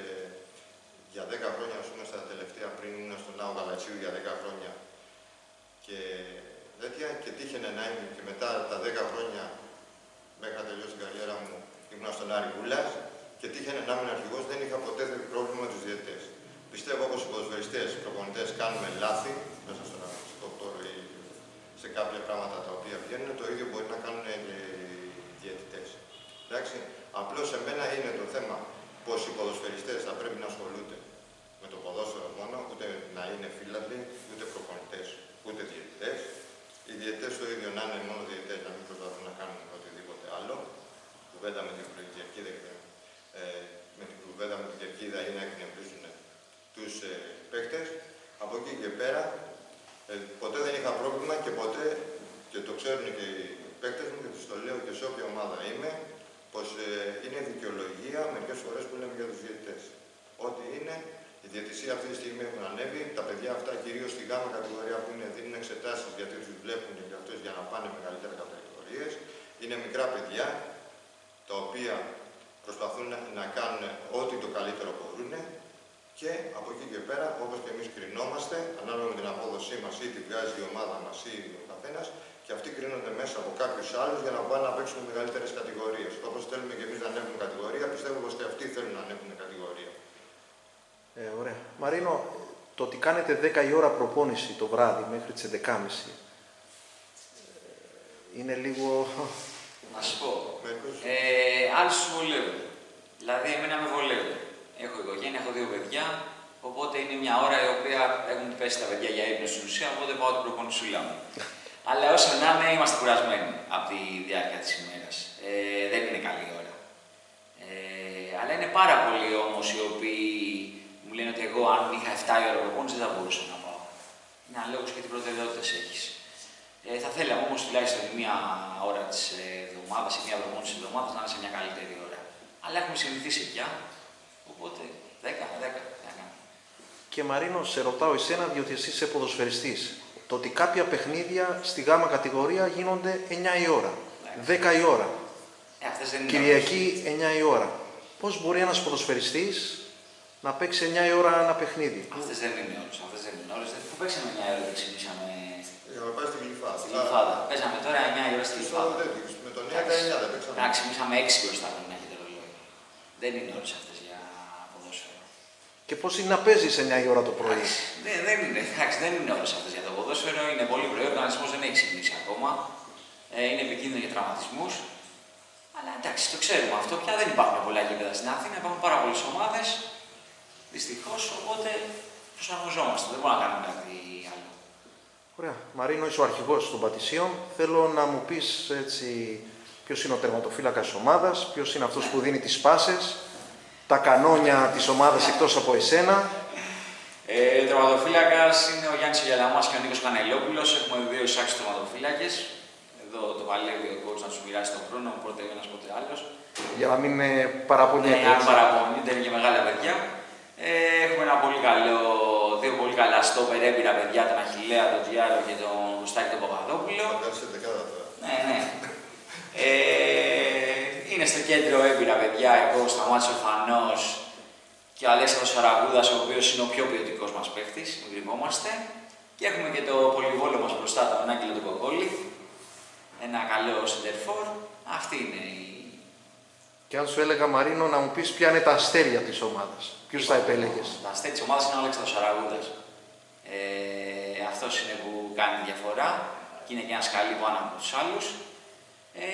για δέκα χρόνια, ας πούμε, στα τελευταία πριν ήμουν στον Ναό Γαλατσίου για δέκα χρόνια και τέτοια, και τύχαινε να είμαι και μετά τα δέκα χρόνια μέχρι να τελειώσει την καριέρα μου ήμουν στον Άρη Κούλας και τύχαινε να είμαι αρχηγός, δεν είχα ποτέ πρόβλημα με τους διαιτητές. Πιστεύω όπως οι ποδοσφαιριστές, οι προπονητές κάνουμε λάθη μέσα στον αγωνιστικό χώρο ή σε κάποια πράγματα τα οποία βγαίνουν, το ίδιο μπορεί να κάνουν οι διαιτητές. Εντάξει, απλώς σε μένα είναι το θέμα. Πως οι ποδοσφαιριστές θα πρέπει να ασχολούνται με το ποδόσφαιρο μόνο, ούτε να είναι φίλαθλοι, ούτε προπονητές, ούτε διαιτητές. Οι διαιτητές το ίδιο να είναι μόνο διαιτητές, να μην προσπαθούν να κάνουν οτιδήποτε άλλο. Κουβέντα με την κερκίδα, ε, με την κουβέντα με την κερκίδα ή να εκνευρίζουν τους ε, παίκτες. Από εκεί και πέρα, ε, ποτέ δεν είχα πρόβλημα και ποτέ, και το ξέρουν και οι παίκτες μου και τους το λέω και σε όποια ομάδα είμαι, πως ε, είναι δικαιολογία μερικές φορές που λέμε για τους διαιτητές. Ό,τι είναι, η διαιτησία αυτή τη στιγμή έχουν ανέβει. Τα παιδιά αυτά, κυρίως στη γάμα κατηγορία που είναι, δίνουν εξετάσεις γιατί τους βλέπουν και αυτές για να πάνε μεγαλύτερα κατηγορίες. Είναι μικρά παιδιά τα οποία προσπαθούν να κάνουν ό,τι το καλύτερο μπορούν και από εκεί και πέρα, όπως και εμείς κρινόμαστε, ανάλογα με την απόδοσή μας ή τη βγάζει η ομάδα μας ή ο καθένας. Και αυτοί κρίνονται μέσα από κάποιους άλλους για να πάνε να παίξουν μεγαλύτερες κατηγορίες. Όπως θέλουμε και εμείς να ανέβουμε κατηγορία, πιστεύω πως και αυτοί θέλουν να ανέβουν κατηγορία. Ε, ωραία. Μαρίνο, το ότι κάνετε δέκα η ώρα προπόνηση το βράδυ μέχρι τις έντεκα και μισή είναι λίγο... Να σου πω. Ε, άλλοι σου βολεύουν. Δηλαδή, εμένα με βολεύουν. Έχω οικογένεια, έχω δύο παιδιά, οπότε είναι μια ώρα η οποία έχουν πέσει τα παιδιά για ύπνο στην ουσία, οπότε πάω την προπονησούλα μου. Αλλά όσο να είμαι, είμαστε κουρασμένοι από τη διάρκεια της ημέρας. Ε, δεν είναι καλή ώρα. Ε, αλλά είναι πάρα πολλοί όμως οι οποίοι μου λένε ότι εγώ, αν είχα επτά η ώρα προπόνηση, δεν θα μπορούσα να πάω. Είναι ανάλογος και τι προτεραιότητες έχεις. Ε, θα θέλαμε όμως τουλάχιστον μία ώρα της εβδομάδας ή μία προπόνηση της εβδομάδας να είναι σε μια καλύτερη ώρα. Αλλά έχουμε συνηθίσει πια. Οπότε δέκα με δέκα. Και Μαρίνο, σε ρωτάω εσένα, διότι εσύ είσαι ποδοσφαιριστής. Το ότι κάποια παιχνίδια στη γάμα κατηγορία γίνονται εννιά η ώρα, ναι. δέκα η ώρα, ε, Κυριακή εννιά η ώρα. Πώς μπορεί ένας ποδοσφαιριστής να παίξει εννιά η ώρα ένα παιχνίδι? Αυτές δεν είναι ώρες, αυτές δεν είναι ώρες. Πού παίξαμε εννιά η ώρα, δεν ξεκινήσαμε. Είχαμε πάει στην Γλυφάδα. Στην Γλυφάδα. Παίζαμε τώρα εννιά η ώρα στην Γλυφάδα. Με τον εννιά δεν παίξαμε. Να ξεκινήσαμε έξι μπροστά από την αρχή του ρολόγιου. Δεν είναι ώρες αυτές. Και πώς είναι να παίζεις εννιά η ώρα το πρωί? Δεν, δεν είναι, εντάξει, δεν είναι όλες αυτές για το ποδόσφαιρο. Είναι πολύ πρωί, ο οργανισμός δεν έχει ξεκινήσει ακόμα. Ε, είναι επικίνδυνο για τραυματισμούς. Αλλά εντάξει, το ξέρουμε αυτό πια. Δεν υπάρχουν πολλά γήπεδα στην Αθήνα, υπάρχουν πάρα πολλές ομάδες. Δυστυχώς, οπότε προσαρμοζόμαστε. Δεν μπορούμε να κάνουμε κάτι άλλο. Ωραία. Μαρίνο, είσαι ο αρχηγός των Πατησίων. Θέλω να μου πεις έτσι ποιος είναι ο τερματοφύλακας ομάδας, ποιος είναι αυτός που δίνει τις πάσες, τα κανόνια της ομάδας εκτός από εσένα. Ε, τερματοφύλακας είναι ο Γιάννης Γελαμάς και ο Νίκος Κανελόπουλος. Έχουμε δύο εισάξιους τερματοφύλακες. Εδώ το παλεύει ο κόουτς να τους μοιράσει τον χρόνο, πότε ένας πότε άλλος. Για να μην παραπονιέται. Ναι, αν παραπονιέται είναι και μεγάλα παιδιά. Ε, έχουμε ένα πολύ καλό, δύο πολύ καλά στόπερ έμπειρα παιδιά, τον Αχιλέα, τον Τζάρο και τον Στάκη τον Παπαδόπουλο. Ναι, ναι. Ε, είναι στο κέντρο έμπειρα παιδιά, εγώ, ο Σταμάτσο Φανό και ο Αλέξανδρος Σαραγούδας, ο οποίος είναι ο πιο ποιοτικός μας παίχτης, μην κρυμόμαστε. Και έχουμε και το πολυβόλο μας μπροστά, τον Άγγελο τον Κοκόλη. Ένα καλό σεντερφόρ. Αυτή είναι η. Και αν σου έλεγα, Μαρίνο, να μου πεις ποια είναι τα αστέρια της ομάδας, ποιους θα επέλεγες. Τα αστέρια της ομάδας είναι ο Αλέξανδρος Σαραγούδας. Ε, αυτός είναι που κάνει διαφορά και είναι και ένα σκαλί πάνω από τους άλλους. Ε,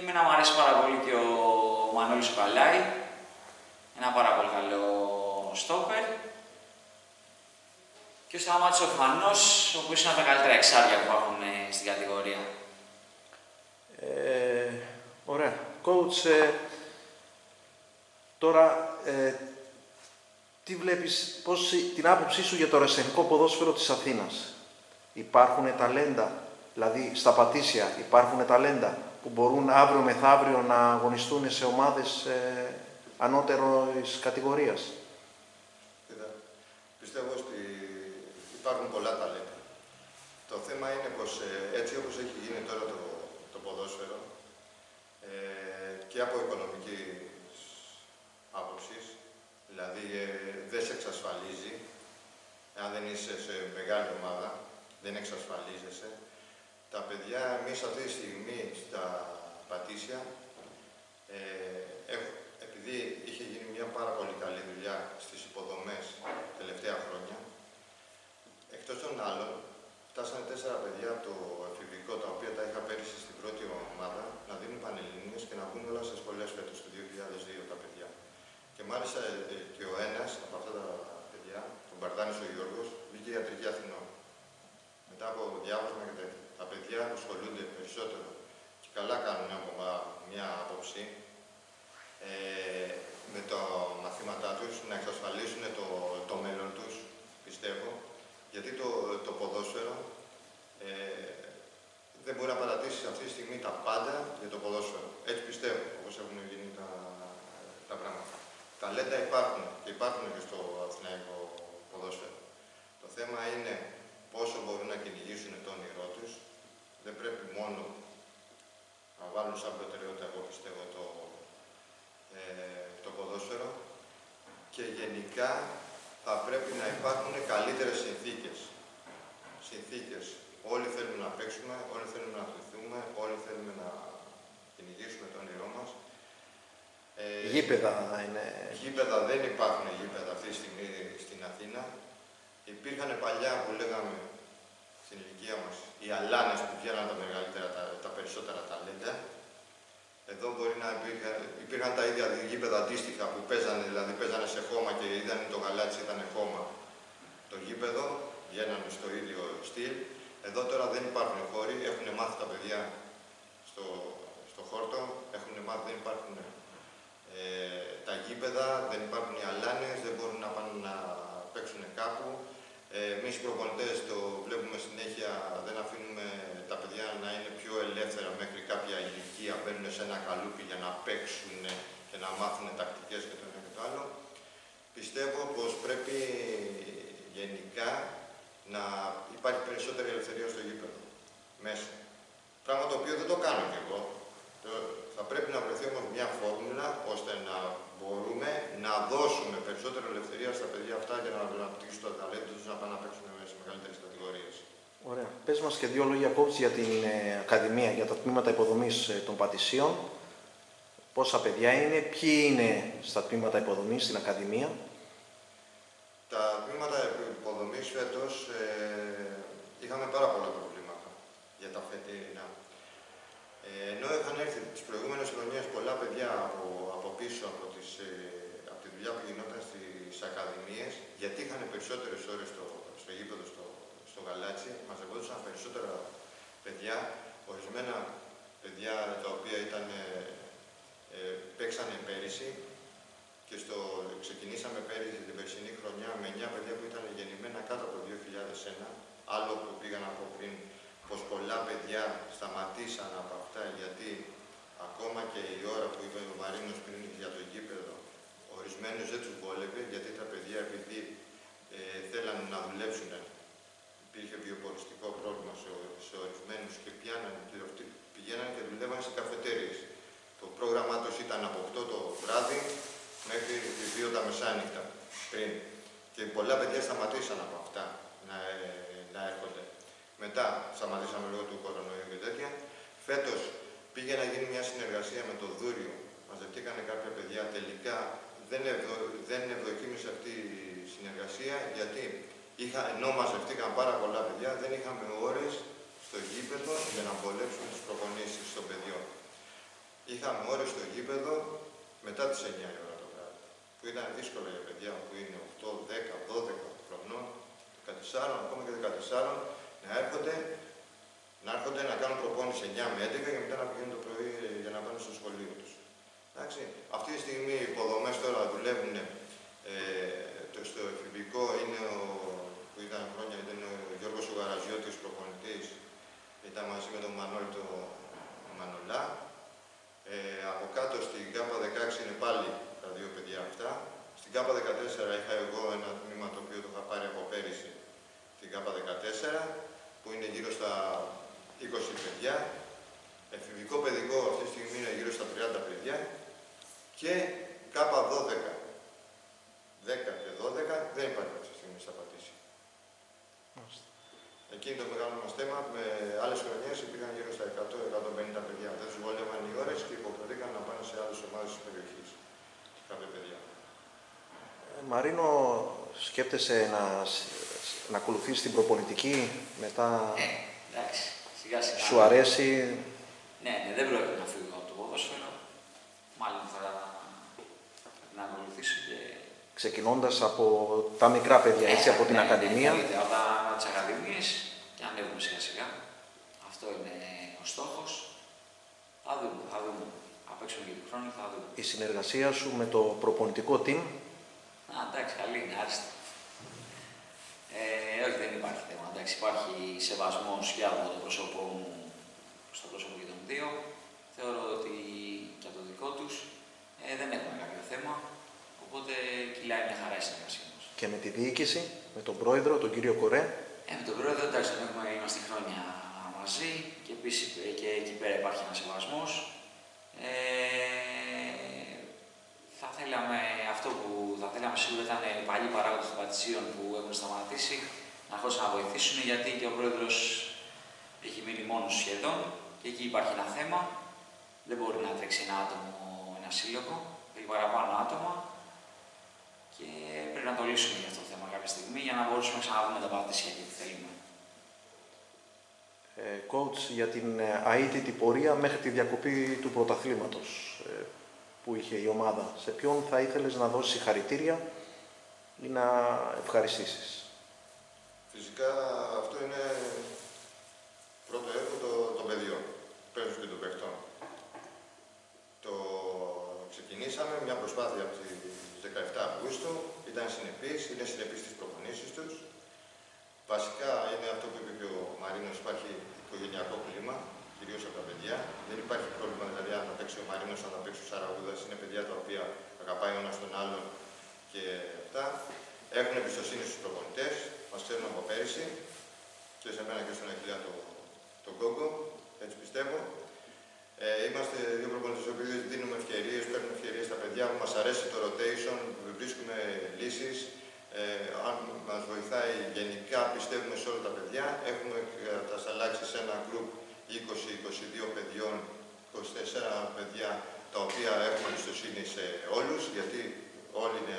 εμένα μου αρέσει πάρα πολύ και ο Μανούλης Βαλάι. Ένα πάρα πολύ καλό στόπερ. Και ο Σταμάτσο Φανό, ο οποίος είναι από τα καλύτερα εξάρια που υπάρχουν στην κατηγορία. Ε, ωραία. Coach, ε, τώρα ε, τι βλέπεις, πώς, την άποψή σου για το ρεσενικό ποδόσφαιρο της Αθήνας. Υπάρχουν ταλέντα, δηλαδή στα Πατήσια υπάρχουν ταλέντα που μπορούν αύριο μεθαύριο να αγωνιστούν σε ομάδες ε, ανώτερης κατηγορίας. Κοίτα, πιστεύω ότι υπάρχουν πολλά ταλέντα. Το θέμα είναι πως ε, έτσι όπως έχει γίνει τώρα το, το ποδόσφαιρο, Ε, και από οικονομική άποψη, δηλαδή ε, δεν σε εξασφαλίζει, αν δεν είσαι σε μεγάλη ομάδα, δεν εξασφαλίζεσαι. Τα παιδιά εμείς αυτή τη στιγμή στα Πατήσια, ε, έχ, επειδή είχε γίνει μια πάρα πολύ καλή δουλειά στις υποδομές τελευταία χρόνια, εκτός των άλλων, φτάσανε τέσσερα παιδιά από το εφηβικό, τα οποία τα είχα πέρυσι στην πρώτη ομάδα, να δίνουν πανελληνίες και να βγουν όλα σε σχολές φέτος του δύο χιλιάδες δύο τα παιδιά. Και μάλιστα και ο ένας από αυτά τα παιδιά, τον Μαρδάνη ο Γιώργος, βγήκε ιατρική Αθηνών. Μετά από διάβασμα και τέτοια, τα παιδιά ασχολούνται περισσότερο και καλά κάνουν από μια άποψη ε, με τα μαθήματά τους, να εξασφαλίσουν το, το μέλλον τους, πιστεύω. Γιατί το, το ποδόσφαιρο ε, δεν μπορεί να παρατήσει αυτή τη στιγμή τα πάντα για το ποδόσφαιρο. Έτσι πιστεύω, όπως έχουν γίνει τα, τα πράγματα. Ταλέντα υπάρχουν και υπάρχουν και στο αθηναϊκό ποδόσφαιρο. Το θέμα είναι πόσο μπορούν να κυνηγήσουν το όνειρό τους. Δεν πρέπει μόνο να βάλουν σαν προτεραιότητα, εγώ πιστεύω, το, ε, το ποδόσφαιρο. Και γενικά θα πρέπει να υπάρχουν καλύτερες συνθήκες. Συνθήκες. Όλοι θέλουμε να παίξουμε, όλοι θέλουμε να αθληθούμε, όλοι θέλουμε να κυνηγήσουμε τον όνειρό μας. Ε, γήπεδα είναι. Γήπεδα δεν υπάρχουν γήπεδα αυτή τη στιγμή στην Αθήνα. Υπήρχαν παλιά που λέγαμε στην ηλικία μας οι αλάνες που βγαίναν τα μεγαλύτερα, τα, τα περισσότερα ταλέντα. Εδώ μπορεί να υπήρχαν, υπήρχαν τα ίδια γήπεδα αντίστοιχα που παίζανε, δηλαδή παίζανε σε χώμα και ήταν το γαλάτσι, ήταν χώμα το γήπεδο, βγαίνανε στο ίδιο στυλ. Εδώ τώρα δεν υπάρχουν χώροι, έχουν μάθει τα παιδιά στο, στο χόρτο, έχουν μάθει, δεν υπάρχουν ε, τα γήπεδα, δεν υπάρχουν οι αλάνες, δεν μπορούν να πάνε να παίξουν κάπου. Ε, εμείς οι προπονητές το βλέπουμε συνέχεια, δεν αφήνουμε τα παιδιά να είναι πιο ελεύθερα μέχρι κάποια ηλικία, μπαίνουν σε ένα καλούπι για να παίξουν και να μάθουν τακτικές και το ένα και το άλλο. Πιστεύω πως πρέπει γενικά να υπάρχει περισσότερη ελευθερία στο γήπεδο, μέσα. Πράγμα το οποίο δεν το κάνω κι εγώ. Θα πρέπει να βρεθεί όμως μια φόρμουλα ώστε να μπορούμε να δώσουμε περισσότερη ελευθερία στα παιδιά αυτά για να αναπτύξουν το ταλέντο τους, να πάνε να παίξουν μέσα σε μεγαλύτερες κατηγορίες. Ωραία. Πες μας και δύο λόγια κόψη για την ε, Ακαδημία, για τα τμήματα υποδομής ε, των Πατησίων. Πόσα παιδιά είναι, ποιοι είναι στα τμήματα υποδομής στην Ακαδημία. Τα τμήματα υποδομής φέτος ε, είχαμε πάρα πολλά προβλήματα για τα φετινά. Ε, ενώ είχαν έρθει τις προηγούμενες χρονιές πολλά παιδιά από, από πίσω από, τις, ε, από τη δουλειά που γινόταν στις ακαδημίες, γιατί είχαν περισσότερες ώρες στο, στο γήπεδο, στο, στο στο γαλάτσι μαζευόντουσαν περισσότερα παιδιά, ορισμένα παιδιά τα οποία ήταν, ε, παίξανε πέρυσι και στο, ξεκινήσαμε πέρυσι την περσινή χρονιά με εννιά παιδιά που ήταν γεννημένα κάτω από το δύο χιλιάδες ένα, άλλο που πήγαν από πριν, πως πολλά παιδιά σταματήσαν από αυτά γιατί ακόμα και η ώρα που είπε ο Μαρίνος πριν για το γήπεδο, ορισμένους δεν τους βόλευε, γιατί τα παιδιά επειδή ε, θέλανε να δουλέψουν, υπήρχε βιοποριστικό πρόβλημα σε, σε ορισμένους και πιάνανε, πηγαίνανε και δουλεύανε σε καφετέρειες. Το πρόγραμμά τους ήταν από οκτώ το βράδυ μέχρι τις δύο τα μεσάνυχτα πριν. Και πολλά παιδιά σταματήσαν από αυτά να, ε, να έρχονται. Μετά σταματήσαμε λόγω του κορονοϊού και τέτοια. Φέτος πήγε να γίνει μια συνεργασία με το Δούριο. Μαζευτήκανε κάποια παιδιά, τελικά δεν, ευδο, δεν ευδοκίμησε αυτή η συνεργασία, γιατί είχα, ενώ μαζευτήκαν πάρα πολλά παιδιά, δεν είχαμε ώρες στο γήπεδο για να βολέψουμε τις προπονήσεις των παιδιών. Είχαμε ώρες στο γήπεδο μετά τις εννιά η ώρα το βράδυ, που ήταν δύσκολο για παιδιά που είναι οκτώ, δέκα, δώδεκα χρονών, δεκατέσσερα, ακόμα και δεκατέσσερα, να έρχονται, να έρχονται να κάνουν προπόνηση εννιά με έντεκα και μετά να πηγαίνουν το πρωί για να πάνε στο σχολείο τους. Εντάξει. Αυτή τη στιγμή οι υποδομές τώρα δουλεύουν, ε, το, στο εφηβικό είναι ο, που ήταν χρόνια, ήταν ο Γιώργος ο Καραγιοζόπουλος προπονητής, ήταν μαζί με τον Μανώλη το Μανολά. Ε, από κάτω στην ΚΑΠΑ δεκαέξι είναι πάλι τα δύο παιδιά αυτά. Στην ΚΑΠΑ δεκατέσσερα είχα εγώ ένα τμήμα το οποίο το είχα πάρει από πέρυσι, την ΚΑΠΑ δεκατέσσερα, που είναι γύρω στα είκοσι παιδιά. Εφηβικό παιδικό αυτή τη στιγμή είναι γύρω στα τριάντα παιδιά. Και ΚΑΠΑ δώδεκα, δέκα και δώδεκα δεν υπάρχει αυτή τη στιγμή στα Πατήσια. Εκείνη το μεγάλο μας θέμα, με άλλες χρονιές υπήρχαν γύρω στα εκατό με εκατόν πενήντα παιδιά. Δεν τους βόλευαν οι ώρες και υποχρεωθήκαν να πάνε σε άλλες ομάδες της περιοχής. Κάποια παιδιά. Ε, Μαρίνο, σκέφτεσαι να, να ακολουθείς την προπονητική μετά? Ναι, εντάξει. Σιγά σιγά. Σου αρέσει? Ναι, ναι, δεν πρέπει να φύγω από το ποδόσφαιρο. Μάλλον θα να ακολουθήσω και... Ξεκινώντας από τα μικρά παιδιά, έτσι, από την Ακαδημία. Ναι, από τις Ακαδημίες και ανέβουμε σιγά σιγά. Αυτό είναι ο στόχος. Θα δούμε, θα δούμε. Απ' έξω και του χρόνου θα δούμε. Η συνεργασία σου με το προπονητικό team. Α, εντάξει, καλή είναι, άριστη. Ε, όχι, δεν υπάρχει θέμα. Εντάξει, υπάρχει σεβασμός και από το πρόσωπό μου στο πρόσωπο και των δύο. Θεωρώ ότι και από το δικό τους ε, δεν έχουμε κάποιο θέμα. Οπότε κυλάει μια χαρά η συνεργασία μας. Και με τη διοίκηση, με τον πρόεδρο, τον κύριο Κορέ. Ε, με τον πρόεδρο, εντάξει, είμαστε χρόνια μαζί και επίσης και εκεί πέρα υπάρχει ένας σεβασμός. Ε, θα θέλαμε, αυτό που θα θέλαμε σίγουρα ήταν οι παλιοί παράγοντες των Πατησίων που έχουν σταματήσει να αρχίσουν να βοηθήσουν, γιατί και ο πρόεδρος έχει μείνει μόνος σχεδόν και εκεί υπάρχει ένα θέμα. Δεν μπορεί να τρέξει ένα άτομο, ένα σύλλογο, έχει παραπάνω άτομα. Και πρέπει να το λύσουμε για αυτό το θέμα κάποια στιγμή για να μπορέσουμε να ξαναδούμε τα Πατήσια και τι θέλουμε. Ε, coach, για την αίτητη πορεία μέχρι τη διακοπή του πρωταθλήματος ε, που είχε η ομάδα, σε ποιον θα ήθελες να δώσεις συγχαρητήρια ή να ευχαριστήσεις? Φυσικά αυτό είναι πρώτο έργο των παιδιών, παίζουν και των παιχτών. Το ξεκινήσαμε μια προσπάθεια από τη δεκαεπτά Αυγούστου, ήταν συνεπείς, είναι συνεπείς στις προπονήσεις τους. Βασικά είναι αυτό που είπε και ο Μαρίνος, υπάρχει οικογενειακό κλίμα, κυρίως από τα παιδιά. Δεν υπάρχει πρόβλημα, δηλαδή αν θα παίξει ο Μαρίνος, αν θα παίξει ο Σαραγούδας, είναι παιδιά τα οποία αγαπάει ο ένας τον άλλον και αυτά. Έχουν εμπιστοσύνη στους προπονητές, μας ξέρουν από πέρυσι και σε μένα και στον Αχιλιά τον Κόγκο, έτσι πιστεύω. Ε, είμαστε δύο προπονητές που δίνουμε ευκαιρίες, παίρνουμε ευκαιρίες στα παιδιά που μας αρέσει το rotation, βρίσκουμε λύσεις. Ε, αν μας βοηθάει γενικά, πιστεύουμε σε όλα τα παιδιά. Έχουμε κατασταλάξει σε ένα group είκοσι με είκοσι δύο παιδιών, είκοσι τέσσερα παιδιά τα οποία έχουν εμπιστοσύνη σε όλους, γιατί όλοι είναι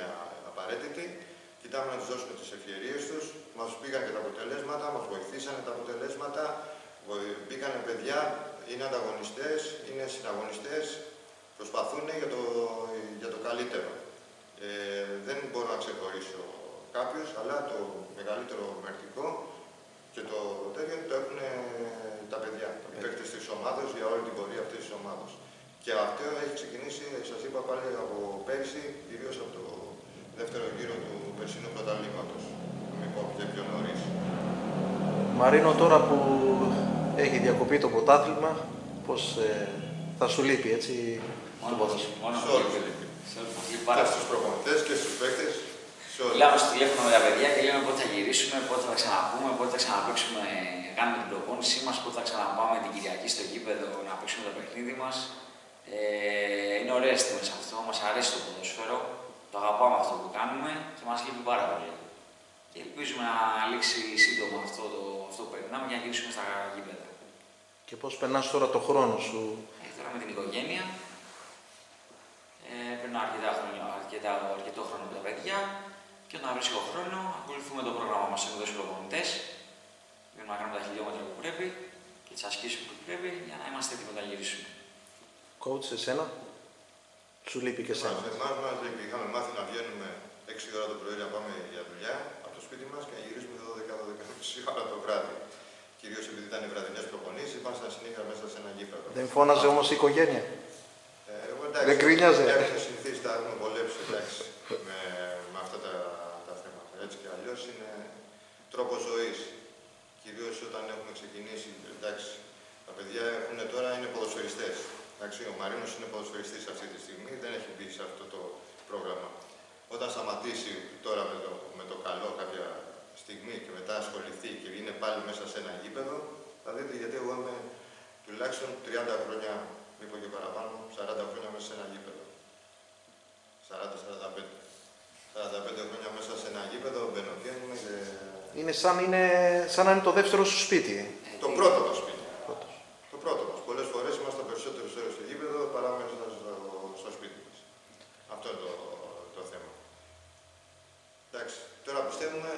απαραίτητοι. Κοιτάμε να τους δώσουμε τις ευκαιρίες τους. Μας πήγαν και τα αποτελέσματα, μας βοηθήσανε τα αποτελέσματα. Μπήκανε παιδιά, είναι ανταγωνιστές, είναι συναγωνιστές, προσπαθούν για το, για το καλύτερο. Ε, δεν μπορώ να ξεχωρίσω κάποιους, αλλά το μεγαλύτερο μερτικό και το τέτοιο το έχουν τα παιδιά, οι παίκτες της ομάδας για όλη την πορεία αυτής της ομάδας. Και αυτό έχει ξεκινήσει, σας είπα πάλι από πέρσι, κυρίως από το δεύτερο γύρο του περσινού πρωταθλήματος, και πιο νωρίς. Μαρίνο, τώρα που έχει διακοπεί το πρωτάθλημα, πώς ε, θα σου λείπει, έτσι, μόνο το ποδόσφαιρο? Μόνο σε όλους λείπει. Και στους προπονητές και στους παίκτες. Μιλάμε στο τηλέφωνο με τα παιδιά και λέμε πότε θα γυρίσουμε, πότε θα ξαναπούμε, πότε θα ξαναπαίξουμε, να κάνουμε την προπόνησή μας, πότε θα ξαναπάμε την Κυριακή στο γήπεδο να παίξουμε το παιχνίδι μας. Ε, είναι ωραίες στιγμές αυτό, μας αρέσει το ποδόσφαιρο, το αγαπάμε αυτό που κάνουμε και μας λείπει πάρα πολύ. Και ελπίζουμε να λήξει σύντομα αυτό το, αυτό που περνάμε για να γυρίσουμε στα γήπεδα. Και πώς περνάς τώρα το χρόνο σου? Ε, τώρα με την οικογένεια. Ε, περνάω αρκετά, αρκετά, αρκετό χρόνο με τα παιδιά. Και όταν βρίσκω χρόνο, ακολουθούμε το πρόγραμμα μας με τους προπονητές. Πρέπει να κάνουμε τα χιλιόμετρα που πρέπει και τις ασκήσεις που πρέπει για να είμαστε έτοιμοι να γυρίσουμε. Coach, εσένα, σου λείπει και εσένα? Εμάς μας λείπει. Είχαμε μάθει να βγαίνουμε έξι ώρα το πρωί να πάμε για δουλειά από το σπίτι μας και να γυρίσουμε δώδεκα με δώδεκα και μισή ώρα το βράδυ. Κυρίως επειδή ήταν οι βραδινές προπονήσεις, ήμασταν συνήθως μέσα σε ένα γήπεδο. Δεν φώναζε όμως η οικογένεια? Ε, εγώ, εντάξει, δεν κρίνιαζε? Έχουμε συνηθίσει, τα έχουμε βολέψει, εντάξει, με, με αυτά τα, τα θέματα. Έτσι κι αλλιώς είναι τρόπος ζωής. Κυρίως όταν έχουμε ξεκινήσει, εντάξει, τα παιδιά έχουν τώρα είναι ποδοσφαιριστές. Ο Μαρίνος είναι ποδοσφαιριστής αυτή τη στιγμή, δεν έχει μπει σε αυτό το πρόγραμμα. Όταν σταματήσει τώρα με το, με το καλό κάποια στιγμή και μετά ασχοληθεί και είναι πάλι μέσα σε ένα γήπεδο, θα δείτε γιατί εγώ είμαι τουλάχιστον τριάντα χρόνια, μήπως και παραπάνω, σαράντα χρόνια μέσα σε ένα γήπεδο. σαράντα με σαράντα πέντε. σαράντα πέντε χρόνια μέσα σε ένα γήπεδο, μπαινοβγαίνουμε και... Είναι σαν, είναι σαν να είναι το δεύτερο σου σπίτι. Το πρώτο μας σπίτι. Πρώτος. Το πρώτο μας. Πολλές φορές είμαστε περισσότερες ώρες στο γήπεδο παρά μέσα στο, στο σπίτι μας. Αυτό είναι το... το θέμα. Εντάξει, τώρα πιστεύουμε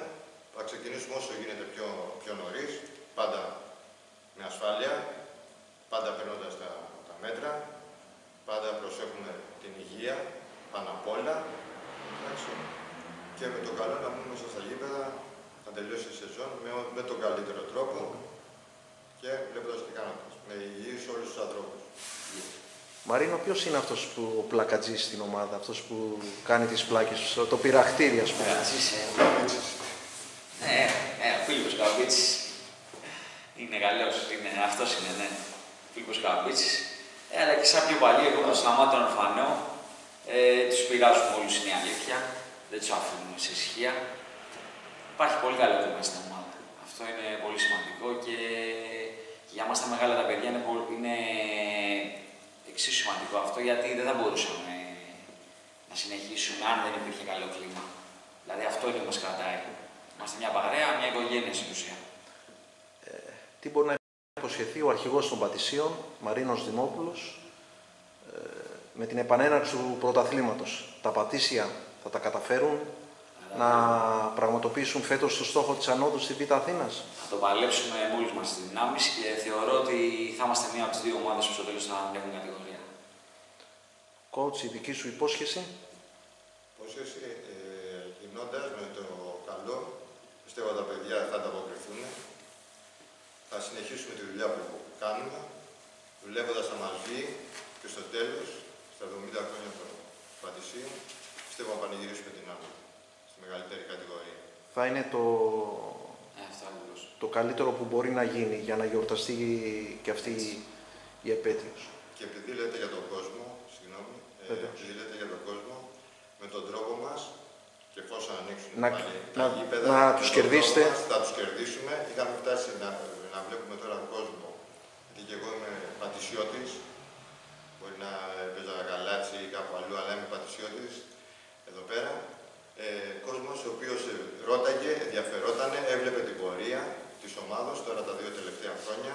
θα ξεκινήσουμε όσο γίνεται πιο, πιο νωρίς, πάντα με ασφάλεια, πάντα περνώντας τα, τα μέτρα, πάντα προσέχουμε την υγεία, πάνω απ' όλα. Εντάξει, και με το καλό να πούμε μέσα στα γήπεδα, να τελειώσει η σεζόν με, με τον καλύτερο τρόπο και βλέποντας τι κάνοντας, με υγιείς όλους τους ανθρώπους. Μαρίνο, ποιος είναι αυτός που πλακατζεί στην ομάδα, αυτός που κάνει τις πλάκες, το πειραχτήρι, ας πούμε? Πλακατζής, ε, Καβίτσης. Ναι, ε, ο Φίλιππος Καβίτσης. Είναι καλός, είναι, αυτός είναι, ναι. Ο Φίλιππος Καβίτσης. Ε, αλλά και σαν πιο παλιό, εγώ τον Σταμάτσο Φανό, ε, τους πειράζουν όλους, είναι η αλήθεια. Δεν τους αφήνουμε σε ησυχία. Υπάρχει πολύ καλό θέμα στην ομάδα. Αυτό είναι πολύ σημαντικό και, και για μας τα μεγάλα τα παιδιά είναι, είναι... εξίσου σημαντικό αυτό, γιατί δεν θα μπορούσαμε να συνεχίσουμε αν δεν υπήρχε καλό κλίμα. Δηλαδή αυτό είναι που μας κρατάει. Είμαστε μια παρέα, μια οικογένεια στην ουσία. Ε, τι μπορεί να υποσχεθεί ο αρχηγός των Πατησίων, Μαρίνος Δημόπουλος, ε, με την επανέναρξη του πρωταθλήματος? Τα Πατήσια θα τα καταφέρουν ε, να ε. πραγματοποιήσουν φέτος το στόχο της ανόδου στη Β' Αθήνας? Θα το παλέψουμε μόλις μας στις δυνάμεις και θεωρώ ότι θα είμαστε μία από τις δύο ομάδες που στο τέλος θα ανέβουν κατηγορία. Coach, η δική σου υπόσχεση? Υπόσχεση, ε, γινώντας με το καλό, πιστεύω τα παιδιά θα ανταποκριθούν. Θα συνεχίσουμε τη δουλειά που κάνουμε, δουλεύοντας τα μαζί και στο τέλος, στα εβδομήντα χρόνια των Πατησίων, πιστεύω να πανηγυρίσουμε την άμυνα στη μεγαλύτερη κατηγορία. Θα είναι το... Ε, το καλύτερο που μπορεί να γίνει για να γιορταστεί και αυτή η επέτειος. Και επειδή λέτε για τον κόσμο, Ζηλέται για τον κόσμο, με τον τρόπο μας και πώς θα ανοίξουν να, πάλι να, τα γήπεδα, να τους κερδίσετε. Μας, θα τους κερδίσουμε. Είχαμε φτάσει να, να βλέπουμε τώρα τον κόσμο, γιατί και εγώ είμαι πατησιώτης, μπορεί να παίζα γαλάτσι ή κάπου αλλού, αλλά είμαι πατησιώτης εδώ πέρα. Ε, κόσμος ο οποίος ρώταγε, ενδιαφερότανε, έβλεπε την πορεία της ομάδος τώρα τα δύο τελευταία χρόνια.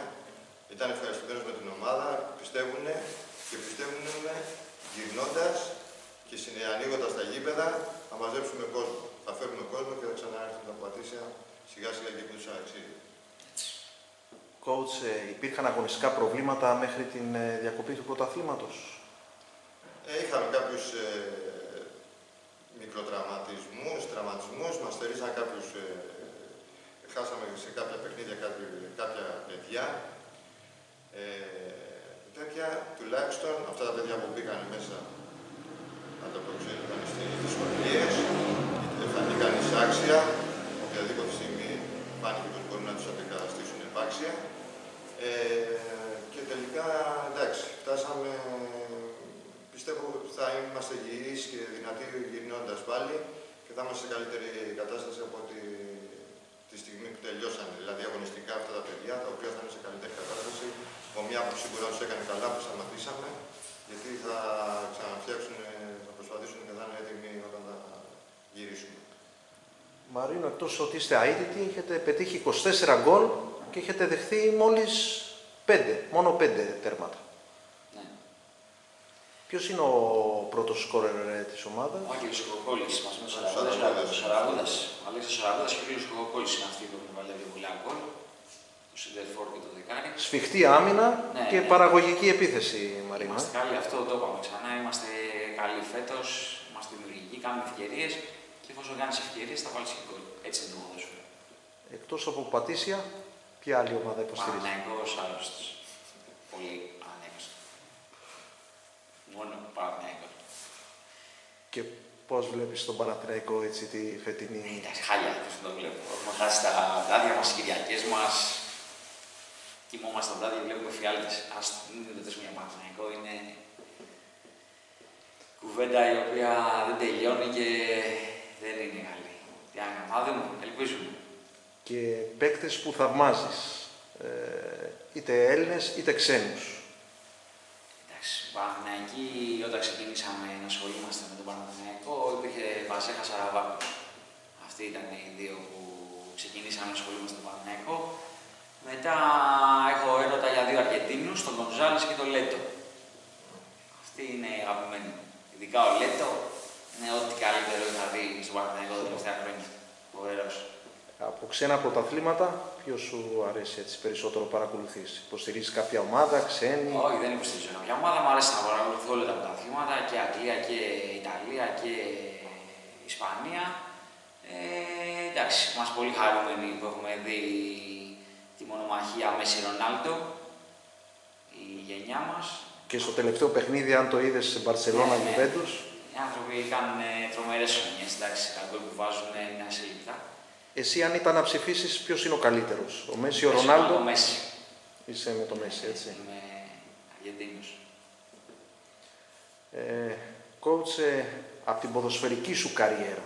Ήταν ευχαριστημένος με την ομάδα, πιστεύουν και πιστεύουν γυρνώντας και ανοίγοντας τα γήπεδα, θα μαζέψουμε κόσμο. Θα φέρουμε κόσμο και θα ξαναέρθουν τα Πατήσια σιγά σιγά και πλούσια αξίδια. Coach, υπήρχαν αγωνιστικά προβλήματα μέχρι την διακοπή του πρωταθλήματος? Ε, είχαμε κάποιους ε, μικροτραυματισμούς, τραυματισμούς, μας θερήσαν κάποιους ε, χάσαμε σε κάποια παιχνίδια κάποια, κάποια παιδιά. Ε, τέτοια τουλάχιστον αυτά τα παιδιά που μπήκαν μέσα από το προξένηκαν στις δυσκολίες, φανήκαν εισάξια, οποιαδήποτε στιγμή φάνηκε πως μπορούν να τους αντικαταστήσουν επάξια. Ε, και τελικά εντάξει, φτάσαμε, πιστεύω θα είμαστε υγιείς και δυνατοί γυρνώντας πάλι και θα είμαστε σε καλύτερη κατάσταση από τη, τη στιγμή που τελειώσανε. Δηλαδή αγωνιστικά αυτά τα παιδιά, τα οποία θα είναι σε καλύτερη κατάσταση. Από μια άποψη που τους έκανε καλά που σταματήσαμε, γιατί θα ξαναφτιάξουν, θα προσπαθήσουν και θα είναι έτοιμοι όταν θα γυρίσουμε. Μαρίνο, εκτός ότι είστε αίτητοι, έχετε πετύχει είκοσι τέσσερα γκολ και έχετε δεχθεί μόλις πέντε, μόνο πέντε τέρματα. Ναι. Ποιος είναι ο πρώτος σκόρερ της ομάδας? Ο Άγγελος Κοκόλης, μαζί με τον Σαραγούδας. Ο Αλέξανδρος Σαραγούδας και ο Άγγελος Κοκόλης είναι αυτοί που έχουν βάλει δύο γκολ, το Σιντερφόρ και το Δεκάρι. Σφιχτή άμυνα ναι, και ναι. παραγωγική επίθεση, Μαρίνα. Είμαστε καλοί, αυτό το είπαμε ξανά. Είμαστε καλοί φέτος, είμαστε δημιουργικοί, κάνουμε ευκαιρίες και εφόσον κάνεις ευκαιρίες θα βάλεις και γκολ. Έτσι είναι το ποδόσφαιρο. Εκτός από Πατήσια, ποια άλλη ομάδα υποστηρίζει? Παναθηναϊκός άρρωστος. Πολύ ανέκαστο. Μόνο Παναθηναϊκός. Και πώς βλέπεις τον Παναθηναϊκό έτσι τη φετινή? Εντάξει, χάλια, δεν το βλέπω. Έχουμε χάσει τα βράδια μας, Κυριακές μας. Κοιμόμαστε τα βράδια, βλέπουμε φιάλτες. Ας μην δεδοθούμε για Παναθηναϊκό. Είναι κουβέντα η οποία δεν τελειώνει και δεν είναι καλή. Τι αγαπάμε, ελπίζουμε. Και παίκτες που θαυμάζεις, ε, είτε Έλληνες είτε ξένους. Εντάξει, Παναθηναϊκοί, όταν ξεκινήσαμε να ασχολούμαστε με τον Παναθηναϊκό, υπήρχε Βασέχα Σαραβάκο. Αυτοί ήταν οι δύο που ξεκινήσαμε να ασχολούμαστε με τον Παναθηναϊκό. Μετά έχω έρωτα για δύο Αργεντίνους, τον Γκονζάλης και τον Λέτο. Αυτή είναι η αγαπημένη. Ειδικά ο Λέτο είναι ό,τι καλύτερο είχα δει στον Παναθηναϊκό τα τελευταία χρόνια. Φοβερός. Από ξένα πρωταθλήματα, ποιο σου αρέσει έτσι περισσότερο παρακολουθείς? Υποστηρίζεις κάποια ομάδα, ξένη? Όχι, δεν υποστηρίζω κάποια ομάδα. Μου αρέσει να παρακολουθώ όλα τα πρωταθλήματα και Αγγλία και Ιταλία και Ισπανία. Ε, εντάξει, είμαστε πολύ χαρούμενοι που έχουμε δει τη μονομαχία Μέση Ρονάλντο, η γενιά μας. Και στο τελευταίο παιχνίδι, αν το είδες, σε Μπαρσελόνα Γιουβέντους. Οι άνθρωποι κάνουν τρομερές χρονιές, εντάξει, τα γκολ που βάζουν είναι ασύλληπτα. Εσύ, αν ήταν να ψηφίσεις, ποιος είναι ο καλύτερος, ο Μέση ή ο Ρονάλντο? Ο Μέση. Είσαι με το Μέση, έτσι. Είμαι Αργεντίνος. Ε, Κόουτσε, από την ποδοσφαιρική σου καριέρα,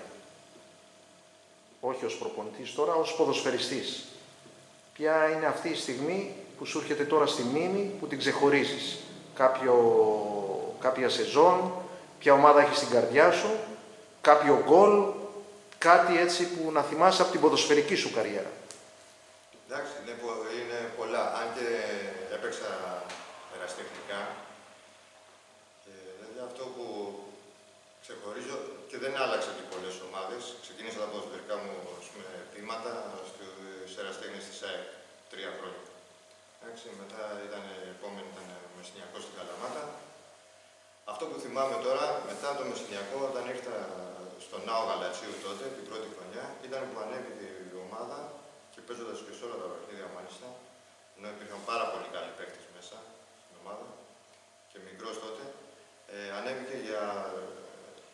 όχι ως προπονητής τώρα, ως ποδοσφαιριστής, ποια είναι αυτή η στιγμή που σου έρχεται τώρα στη μνήμη, που την ξεχωρίζεις? Κάποιο, κάποια σεζόν, ποια ομάδα έχεις στην καρδιά σου, κάποιο γκολ, κάτι έτσι που να θυμάσαι από την ποδοσφαιρική σου καριέρα? Εντάξει, είναι, πο, είναι πολλά. Αν και έπαιξα ερασιτεχνικά, δηλαδή αυτό που ξεχωρίζω και δεν άλλαξα και πολλές ομάδες. Ξεκίνησα τα ποδοσφαιρικά μου τμήματα στις ερασιτέχνες της ΑΕΚ, τρία χρόνια. Εντάξει, μετά ήταν επόμενη, ήταν μεσηνιακό στην Καλαμάτα. Αυτό που θυμάμαι τώρα, μετά το μεσηνιακό, όταν ήρθα στον Ναό Γαλατσίου τότε, την πρώτη χρονιά, ήταν που ανέβηκε η ομάδα και παίζοντας και σε όλα τα παιχνίδια μάλιστα, ενώ υπήρχαν πάρα πολύ καλοί παίκτες μέσα στην ομάδα και μικρός τότε, ε, ανέβηκε για